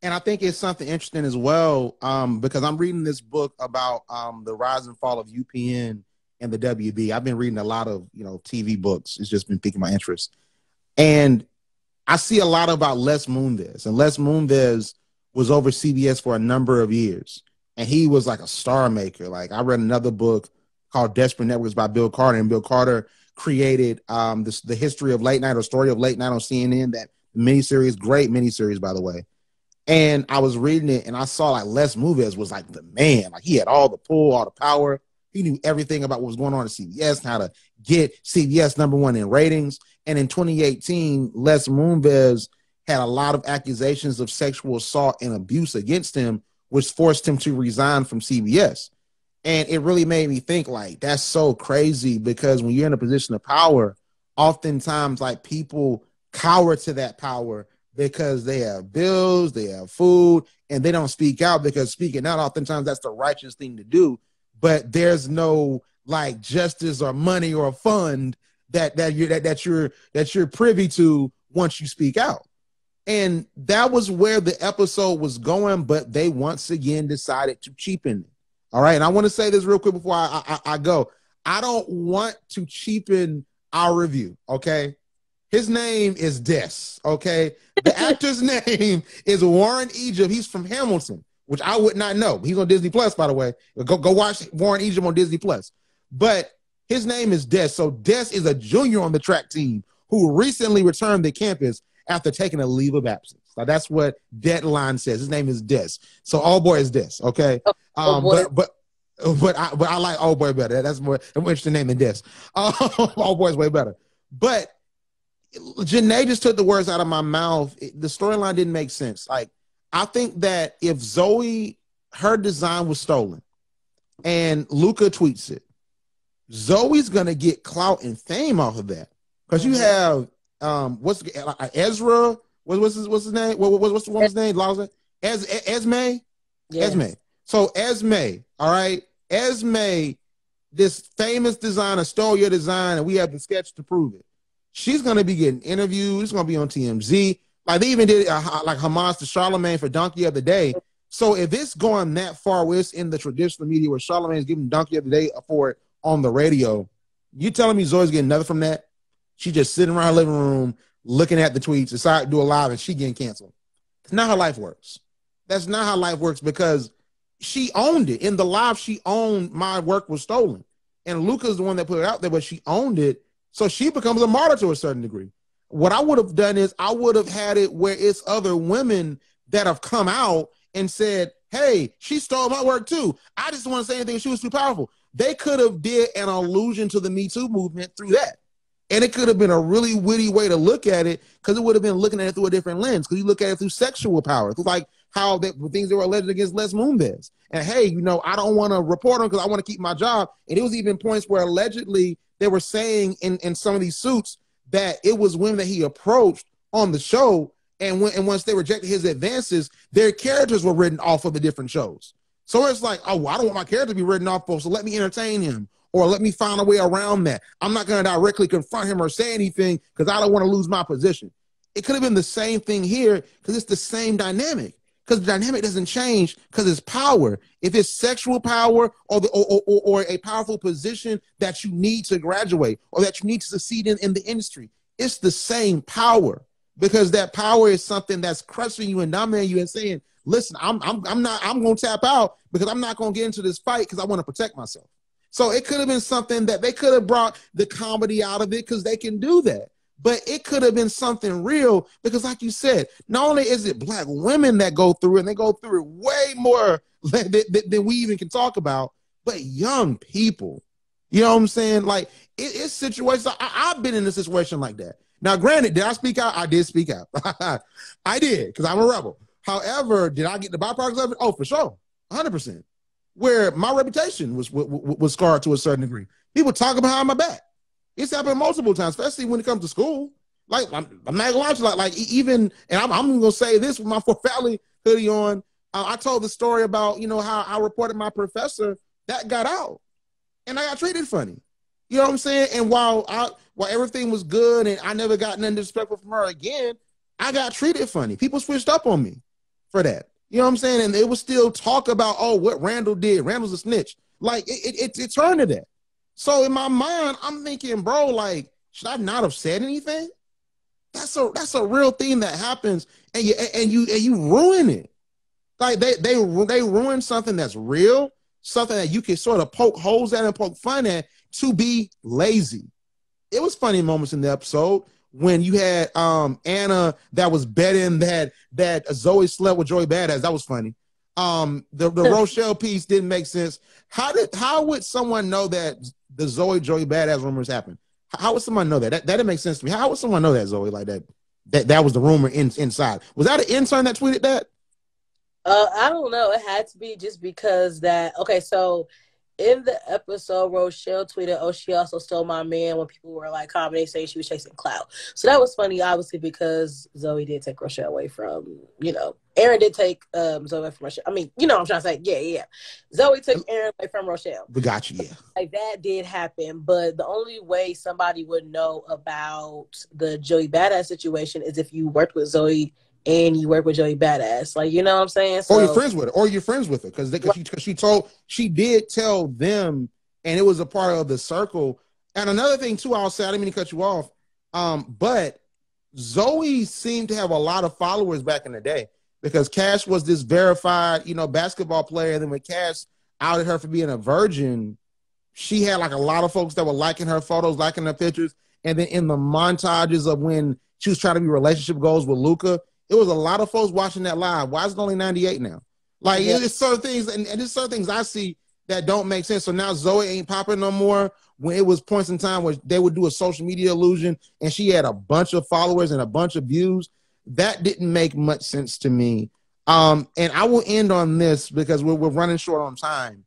And I think it's something interesting as well, um, because I'm reading this book about um, the rise and fall of U P N and the W B. I've been reading a lot of, you know, T V books. It's just been piquing my interest. And I see a lot about Les Moonves, and Les Moonves was over C B S for a number of years. And he was like a star maker. Like, I read another book called Desperate Networks by Bill Carter, and Bill Carter created um, this, the history of late night or story of late night on C N N, that miniseries, great miniseries, by the way. And I was reading it, and I saw like Les Moonves was like the man. Like, he had all the pull, all the power. He knew everything about what was going on at C B S, how to get C B S number one in ratings. And in twenty eighteen, Les Moonves had a lot of accusations of sexual assault and abuse against him, which forced him to resign from C B S. And it really made me think, like, that's so crazy, because when you're in a position of power, oftentimes, like, people cower to that power because they have bills, they have food, and they don't speak out, because speaking out, oftentimes, that's the righteous thing to do. But there's no, like, justice or money or fund that, that, you're, that, that, you're, that you're privy to once you speak out. And that was where the episode was going, but they once again decided to cheapen it. All right, and I want to say this real quick before I, I, I go. I don't want to cheapen our review, okay? His name is Des, okay? The actor's name is Warren Egypt. He's from Hamilton, which I would not know. He's on Disney Plus, by the way. Go, go watch Warren Egypt on Disney Plus. But his name is Des. So Des is a junior on the track team who recently returned to campus after taking a leave of absence. Now, that's what Deadline says. His name is Des. So Old Boy is Des, okay? Um, oh, boy. But, but but I but I like Old Boy better. That's more an interesting name than Des. Um, Old Boy is way better. But Janae just took the words out of my mouth. It, the storyline didn't make sense. Like, I think that if Zoe, her design was stolen, and Luca tweets it, Zoe's going to get clout and fame off of that. Because you have... Um, what's Ezra? What, what's his What's his name? What, what, what's the woman's name? Lala. Es, es, Esme. Yes. Esme. So Esme. All right. Esme. This famous designer stole your design, and we have the sketch to prove it. She's gonna be getting interviewed. It's gonna be on T M Z. Like, they even did a, like Hamas to Charlemagne for Donkey of the Day. So if it's going that far, where it's in the traditional media, where Charlemagne is giving Donkey of the Day for it on the radio, you telling me Zoe's getting nothing from that? She just sitting around her living room looking at the tweets, decide to do a live, and she getting canceled. That's not how life works. That's not how life works, because she owned it. In the live, she owned my work was stolen. And Luca's the one that put it out there, but she owned it. So she becomes a martyr to a certain degree. What I would have done is I would have had it where it's other women that have come out and said, hey, she stole my work too. I just want to say anything. She was too powerful. They could have did an allusion to the Me Too movement through that. And it could have been a really witty way to look at it, because it would have been looking at it through a different lens, because you look at it through sexual power, through like how the things that were alleged against Les Moonves. And, hey, you know, I don't want to report on because I want to keep my job. And it was even points where allegedly they were saying in, in some of these suits that it was women that he approached on the show. And, when, and once they rejected his advances, their characters were written off of the different shows. So it's like, oh, well, I don't want my character to be written off of, so let me entertain him. Or let me find a way around that. I'm not going to directly confront him or say anything because I don't want to lose my position. It could have been the same thing here, because it's the same dynamic. because the dynamic doesn't change, because it's power. If it's sexual power or, the, or, or, or a powerful position that you need to graduate or that you need to succeed in, in the industry, it's the same power, because that power is something that's crushing you and dominating you and saying, listen, I'm, I'm, I'm not, I'm going to tap out because I'm not going to get into this fight because I want to protect myself. So it could have been something that they could have brought the comedy out of it, because they can do that. But it could have been something real, because like you said, not only is it black women that go through it, and they go through it way more than, than, than we even can talk about, but young people. You know what I'm saying? Like, it, it's situations. I, I've been in a situation like that. Now, granted, did I speak out? I did speak out. I did, because I'm a rebel. However, did I get the byproducts of it? Oh, for sure, one hundred percent. Where my reputation was, was, was scarred to a certain degree. People talking behind my back. It's happened multiple times, especially when it comes to school. Like, I'm, I'm not going to lie, like, even, and I'm, I'm going to say this with my Fort Valley hoodie on, uh, I told the story about, you know, how I reported my professor, that got out, and I got treated funny. You know what I'm saying? And while, I, while everything was good and I never got nothing disrespectful from her again, I got treated funny. People switched up on me for that. You know what I'm saying? And it was still talk about, oh, what Randall did. Randall's a snitch. Like, it, it, it, it turned to that. So in my mind, I'm thinking, bro, like, should I not have said anything? That's a that's a real thing that happens, and you and you and you ruin it. Like they they they ruin something that's real, something that you can sort of poke holes at and poke fun at to be lazy. It was funny moments in the episode when you had um, Anna that was betting that that Zoe slept with Joey Badass. That was funny. Um, the the Rochelle piece didn't make sense. How did how would someone know that? The Zoe Joey Badass rumors happen. How would someone know that? That, that didn't make sense to me. How would someone know that, Zoe? Like that, that, that was the rumor in, inside. Was that an intern that tweeted that? Uh, I don't know. It had to be, just because that. Okay, so in the episode, Rochelle tweeted, "Oh, she also stole my man." When people were like commenting, saying she was chasing clout. So that was funny, obviously, because Zoe did take Rochelle away from, you know, Aaron did take um, Zoe away from Rochelle. I mean, you know what I'm trying to say. Yeah, yeah. Zoe took Aaron away from Rochelle. We got you, yeah. Like, that did happen, but the only way somebody would know about the Joey Badass situation is if you worked with Zoe and you worked with Joey Badass. Like, you know what I'm saying? So, or you're friends with her. Or you're friends with her. Because right. she, she told, she did tell them, and it was a part of the circle. And another thing, too, I'll say, I didn't mean to cut you off, um, but Zoe seemed to have a lot of followers back in the day. Because Cash was this verified, you know, basketball player. And then when Cash outed her for being a virgin, she had like a lot of folks that were liking her photos, liking her pictures. And then in the montages of when she was trying to be relationship goals with Luca, it was a lot of folks watching that live. Why is it only ninety-eight now? Like, yeah. There's certain things, and, and there's certain things I see that don't make sense. So now Zoe ain't popping no more. When it was points in time where they would do a social media illusion, and she had a bunch of followers and a bunch of views. That didn't make much sense to me. Um, and I will end on this because we're, we're running short on time.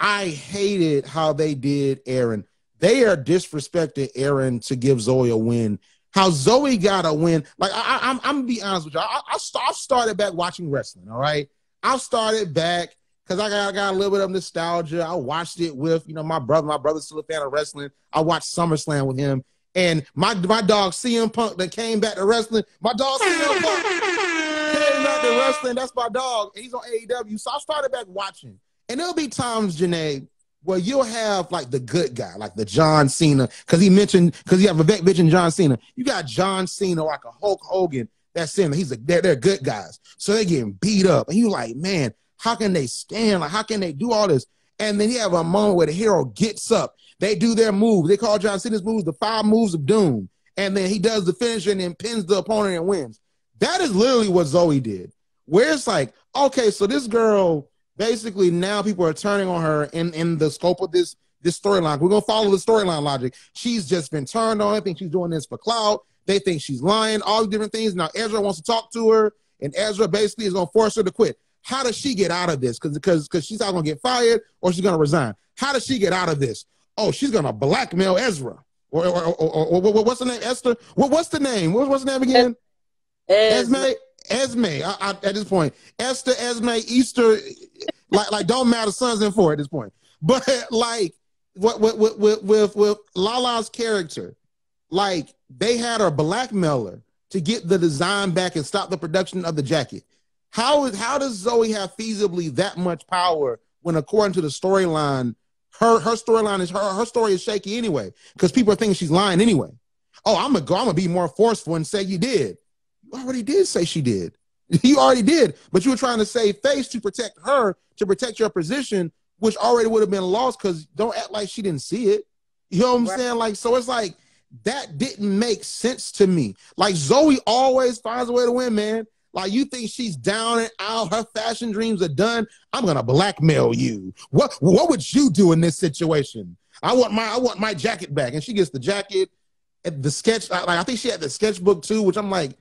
I hated how they did Aaron. They are disrespecting Aaron to give Zoe a win. How Zoe got a win. Like, I, I, I'm, I'm going to be honest with you. I, I, I started back watching wrestling, all right? I started back because I got, I got a little bit of nostalgia. I watched it with, you know, my brother. My brother's still a fan of wrestling. I watched SummerSlam with him. And my my dog C M Punk that came back to wrestling. My dog C M Punk came back to wrestling. That's my dog. And he's on A E W. So I started back watching. And there'll be times, Janae, where you'll have like the good guy, like the John Cena, because he mentioned, because you have Vivek mentioned John Cena. You got John Cena, like a Hulk Hogan, that's saying he's a, they're, they're good guys. So they're getting beat up. And you're like, man, how can they stand? Like, how can they do all this? And then you have a moment where the hero gets up. They do their move. They call John Cena's moves the five moves of doom. And then he does the finisher and then pins the opponent and wins. That is literally what Zoe did. Where it's like, okay, so this girl, basically now people are turning on her in, in the scope of this, this storyline. We're going to follow the storyline logic. She's just been turned on. They think she's doing this for clout. They think she's lying, all the different things. Now Ezra wants to talk to her, and Ezra basically is going to force her to quit. How does she get out of this? Because because because she's not going to get fired or she's going to resign. How does she get out of this? Oh, she's going to blackmail Ezra. Or, or, or, or, or, or what's the name, Esther? What, what's the name? What, what's the name again? Es Esme. Esme. I, I, at this point, Esther, Esme, Easter, like, like don't matter. Sons and four at this point. But like what, what, what, with, with, with Lala's character, like they had her blackmailer to get the design back and stop the production of the jacket. How is how does Zoe have feasibly that much power when, according to the storyline, her her storyline is her her story is shaky anyway because people are thinking she's lying anyway. Oh, I'm gonna go. I'm gonna be more forceful and say you did. You already did say she did. You already did, but you were trying to save face to protect her, to protect your position, which already would have been lost because don't act like she didn't see it. You know what I'm right. saying? Like, so it's like that didn't make sense to me. Like, Zoe always finds a way to win, man. Like, you think she's down and out, her fashion dreams are done. I'm going to blackmail you. What what would you do in this situation? I want my I want my jacket back. And she gets the jacket, the sketch. Like, I think she had the sketchbook too, which I'm like,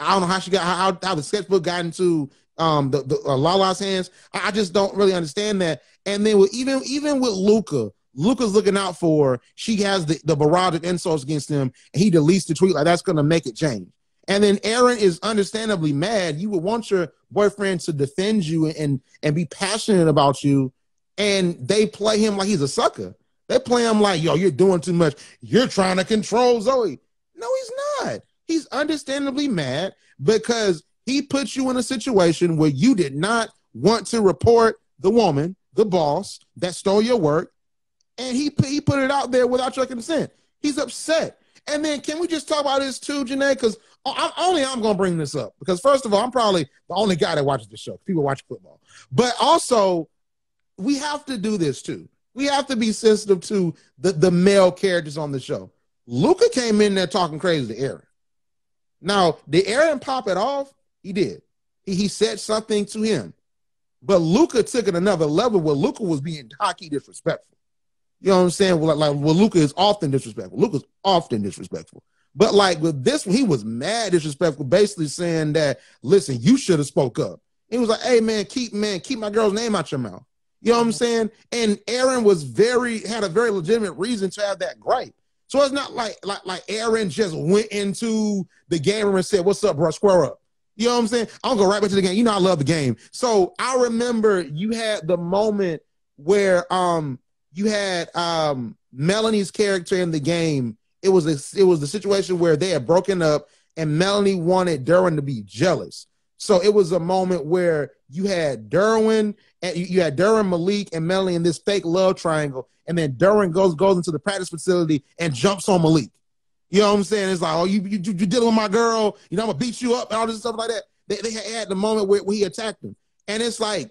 I don't know how she got how, how the sketchbook got into um the, the uh, Lala's hands. I, I just don't really understand that. And then with, even even with Luca, Luca's looking out for her. She has the, the barrage of insults against him, and he deletes the tweet like that's gonna make it change. And then Aaron is understandably mad. You would want your boyfriend to defend you and and be passionate about you, and they play him like he's a sucker. They play him like, yo, you're doing too much. You're trying to control Zoe. No, he's not. He's understandably mad because he put you in a situation where you did not want to report the woman, the boss that stole your work, and he put, he put it out there without your consent. He's upset. And then can we just talk about this too, Janae? Because only I'm going to bring this up. Because first of all, I'm probably the only guy that watches the show. People watch football. But also, we have to do this too. We have to be sensitive to the, the male characters on the show. Luca came in there talking crazy to Aaron. Now, did Aaron pop it off? He did. He, he said something to him. But Luca took it another level where Luca was being cocky disrespectful. You know what I'm saying? Well, like, well, Luca is often disrespectful. Luca's often disrespectful. But, like, with this one, he was mad disrespectful, basically saying that, listen, you should have spoke up. He was like, hey, man, keep, man, keep my girl's name out your mouth. You know what I'm saying? And Aaron was very, had a very legitimate reason to have that gripe. So it's not like like like Aaron just went into the game room and said, what's up, bro? Square up. You know what I'm saying? I'll go right back to the game. You know I love the game. So I remember you had the moment where um you had um Melanie's character in the game. It was a, it was the situation where they had broken up and Melanie wanted Derwin to be jealous. So it was a moment where you had Derwin and you had Derwin, Malik, and Melanie in this fake love triangle, and then Derwin goes goes into the practice facility and jumps on Malik. You know what I'm saying? It's like, oh, you you you dealing with my girl? You know I'm gonna beat you up and all this stuff like that. They they had the moment where, where he attacked him, and it's like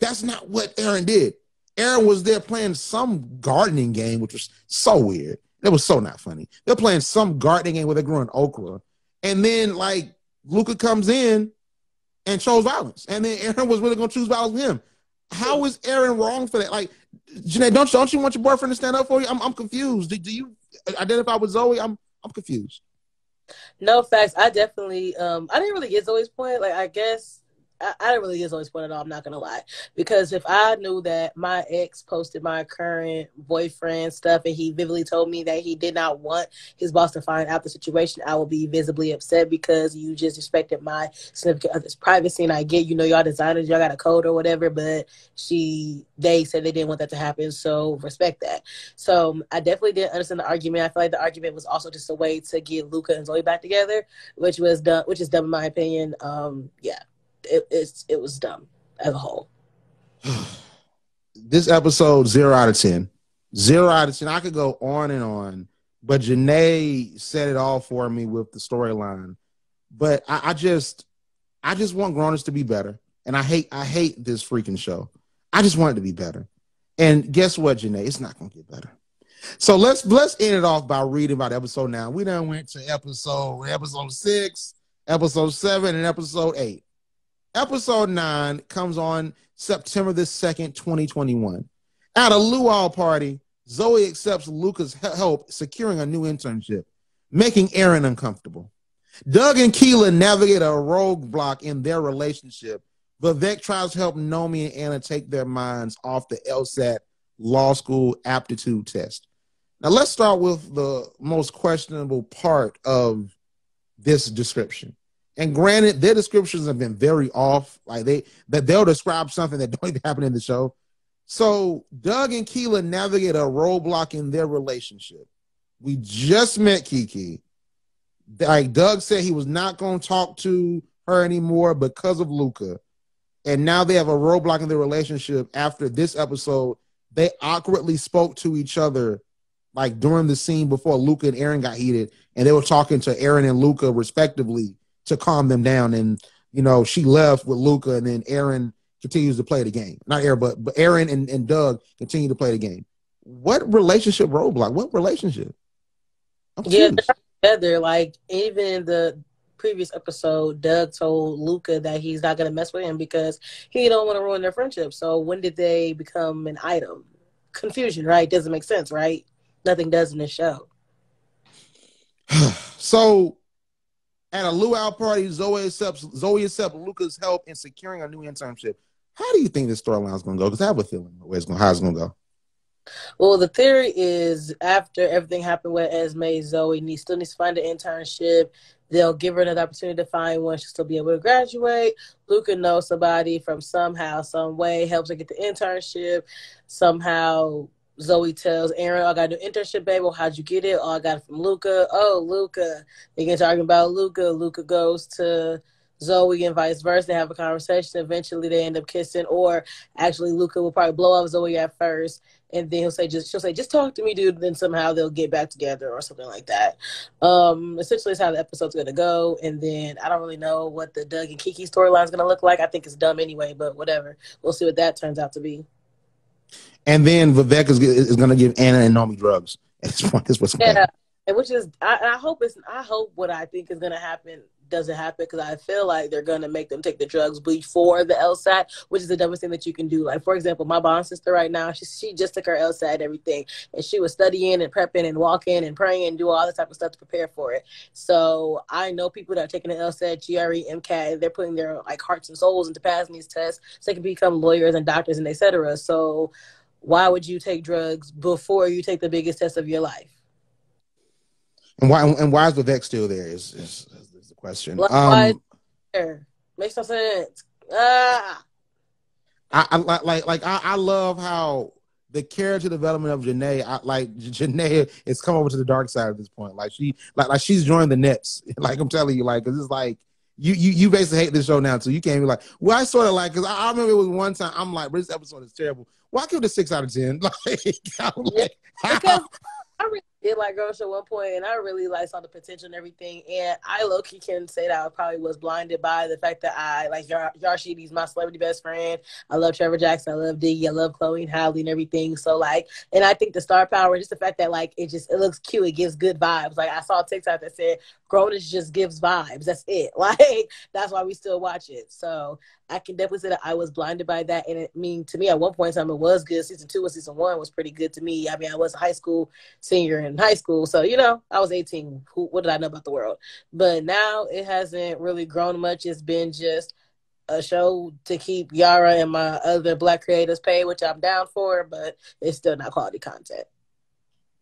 that's not what Aaron did. Aaron was there playing some gardening game, which was so weird. That was so not funny. They're playing some gardening game where they're growing okra, and then like Luca comes in and chose violence. And then Aaron was really going to choose violence with him. How is Aaron wrong for that? Like, Janae, don't, don't you want your boyfriend to stand up for you? I'm, I'm confused. Do, do you identify with Zoe? I'm I'm confused. No, facts. I definitely, um, I didn't really get Zoe's point. Like, I guess, I, I didn't really get Zoe's point at all. I'm not going to lie. Because if I knew that my ex posted my current boyfriend stuff and he vividly told me that he did not want his boss to find out the situation, I would be visibly upset because you just respected my significant other's privacy. And I get, you know, y'all designers, y'all got a code or whatever, but she, they said they didn't want that to happen. So respect that. So I definitely didn't understand the argument. I feel like the argument was also just a way to get Luca and Zoe back together, which was dumb, which is dumb in my opinion. Um, yeah. It, it's, it was dumb as a whole. This episode, zero out of ten. Zero out of ten. I could go on and on, but Janae said it all for me with the storyline. But I, I just, I just want grown-ups to be better. And I hate, I hate this freaking show. I just want it to be better. And guess what, Janae? It's not going to get better. So let's, let's end it off by reading about episode nine. We done went to episode, episode six, episode seven, and episode eight. Episode nine comes on September the second, twenty twenty-one. At a luau party, Zoe accepts Luca's help securing a new internship, making Aaron uncomfortable. Doug and Keela navigate a roadblock in their relationship. Vivek tries to help Nomi and Anna take their minds off the LSAT law school aptitude test. Now let's start with the most questionable part of this description. And granted, their descriptions have been very off. Like they that they'll describe something that don't even happen in the show. So Doug and Keela navigate a roadblock in their relationship. We just met Kiki. Like Doug said, he was not going to talk to her anymore because of Luca. and now they have a roadblock in their relationship after this episode. They awkwardly spoke to each other like during the scene before Luka and Aaron got heated, and they were talking to Aaron and Luka respectively to calm them down. And, you know, she left with Luka, and then Aaron continues to play the game. Not Aaron, but, but Aaron and, and Doug continue to play the game. What relationship roadblock? What relationship? I'm yeah, they're together. Like, even the previous episode, Doug told Luka that he's not going to mess with him because he don't want to ruin their friendship. So when did they become an item? Confusion, right? Doesn't make sense, right? Nothing does in this show. So at a luau party, Zoe accepts Zoe accepts Luka's help in securing a new internship. How do you think this storyline is going to go? Because I have a feeling where it's going, how it's going to go. Well, the theory is after everything happened with Esme, Zoe needs, still needs to find an internship. They'll give her another opportunity to find one. She'll still be able to graduate. Luka knows somebody from somehow, some way, helps her get the internship. Somehow Zoe tells Aaron, I got a new internship, babe. Well, how'd you get it? Oh, I got it from Luka. Oh, Luka. They get talking about Luka. Luka goes to Zoe and vice versa. They have a conversation. Eventually they end up kissing, or actually Luka will probably blow up Zoe at first, and then he'll say, just she'll say, just talk to me, dude. Then somehow they'll get back together or something like that. Um, essentially, is how the episode's going to go. And then I don't really know what the Doug and Kiki storyline is going to look like. I think it's dumb anyway, but whatever. We'll see what that turns out to be. And then Vivek is, is going to give Anna and Naomi drugs. That's what's going yeah. And which is, I, I hope it's, I hope what I think is going to happen doesn't happen, because I feel like they're going to make them take the drugs before the LSAT, which is the dumbest thing that you can do. Like, for example, my bond sister right now, she, she just took her LSAT and everything, and she was studying and prepping and walking and praying and do all this type of stuff to prepare for it. So I know people that are taking the LSAT, G R E, MCAT, they're putting their like hearts and souls into passing these tests so they can become lawyers and doctors and et cetera. So why would you take drugs before you take the biggest test of your life? And why, and why is Vivek still there is, is, is the question. Like, um, makes no sense. Ah. I, I like like I, I love how the character development of Janae, I, like Janae is coming over to the dark side at this point. Like she like like she's joined the Nets. Like I'm telling you, like, because it's like you you you basically hate this show now, so you can't be like, well, I sort of like, because I, I remember it was one time I'm like, this episode is terrible. Well, I give it a six out of ten. Like, I'm like, yeah, because I really did like Girl Show at one point, and I really like saw the potential and everything. And I low key can say that I probably was blinded by the fact that I like Yarshidi's my celebrity best friend. I love Trevor Jackson, I love Diggy, I love Chloe and Howley and everything. So like, and I think the star power, just the fact that like it just it looks cute, it gives good vibes. Like I saw a TikTok that said, "Grownish just gives vibes." That's it. Like that's why we still watch it. So I can definitely say that I was blinded by that. And it mean to me at one point in time it was good. Season two and season one was pretty good to me. I mean, I was a high school senior in high school, so you know, I was eighteen. Who, what did I know about the world? But now it hasn't really grown much. It's been just a show to keep Yara and my other Black creators paid, which I'm down for, but it's still not quality content.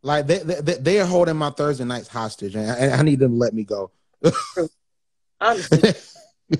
Like they they they are holding my Thursday nights hostage, and I, I need them to let me go. Honestly.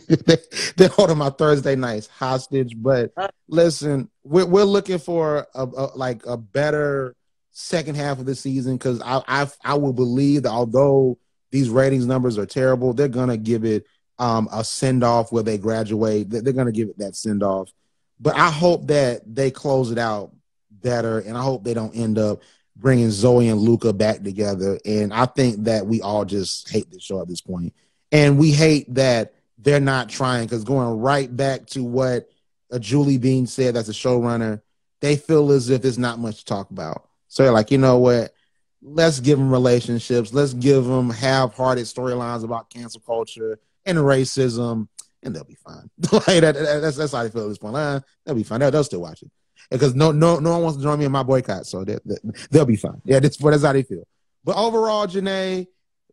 they, they're holding my Thursday nights hostage, but listen, we're we're looking for a, a like a better second half of the season, because I, I I will believe that although these ratings numbers are terrible, they're gonna give it um a send off where they graduate. They're gonna give it that send off, but I hope that they close it out better, and I hope they don't end up bringing Zoe and Luka back together. And I think that we all just hate this show at this point, and we hate that they're not trying, because going right back to what uh, Julie Bean said, that's a showrunner, they feel as if there's not much to talk about. So they're like, you know what? Let's give them relationships. Let's give them half-hearted storylines about cancel culture and racism, and they'll be fine. Like that, that, that's, that's how they feel at this point. Uh, they'll be fine. They'll, they'll still watch it. Because no, no, no one wants to join me in my boycott, so they, they, they'll be fine. Yeah, that's, that's how they feel. But overall, Janae,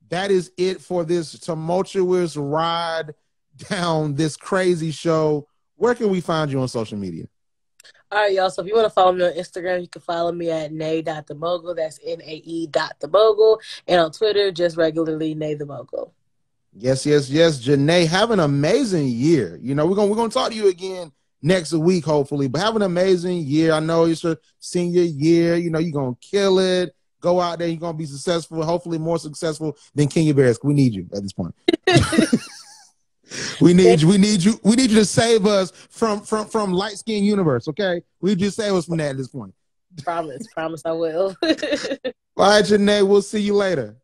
that is it for this tumultuous ride down this crazy show. Where can we find you on social media? All right, y'all. So if you want to follow me on Instagram, you can follow me at Nae dot the Mogul. That's N A E dot the Mogul. And on Twitter, just regularly Nae the Mogul. Yes, yes, yes. Janae, have an amazing year. You know, we're going we're gonna talk to you again next week, hopefully. But have an amazing year. I know it's your senior year. You know, you're going to kill it. Go out there. You're going to be successful, hopefully more successful than Kenya Barris. We need you at this point. We need you. We need you. We need you to save us from from from light skin universe. Okay, we just save us from that at this point. Promise, promise, I will. All right, Janae. We'll see you later.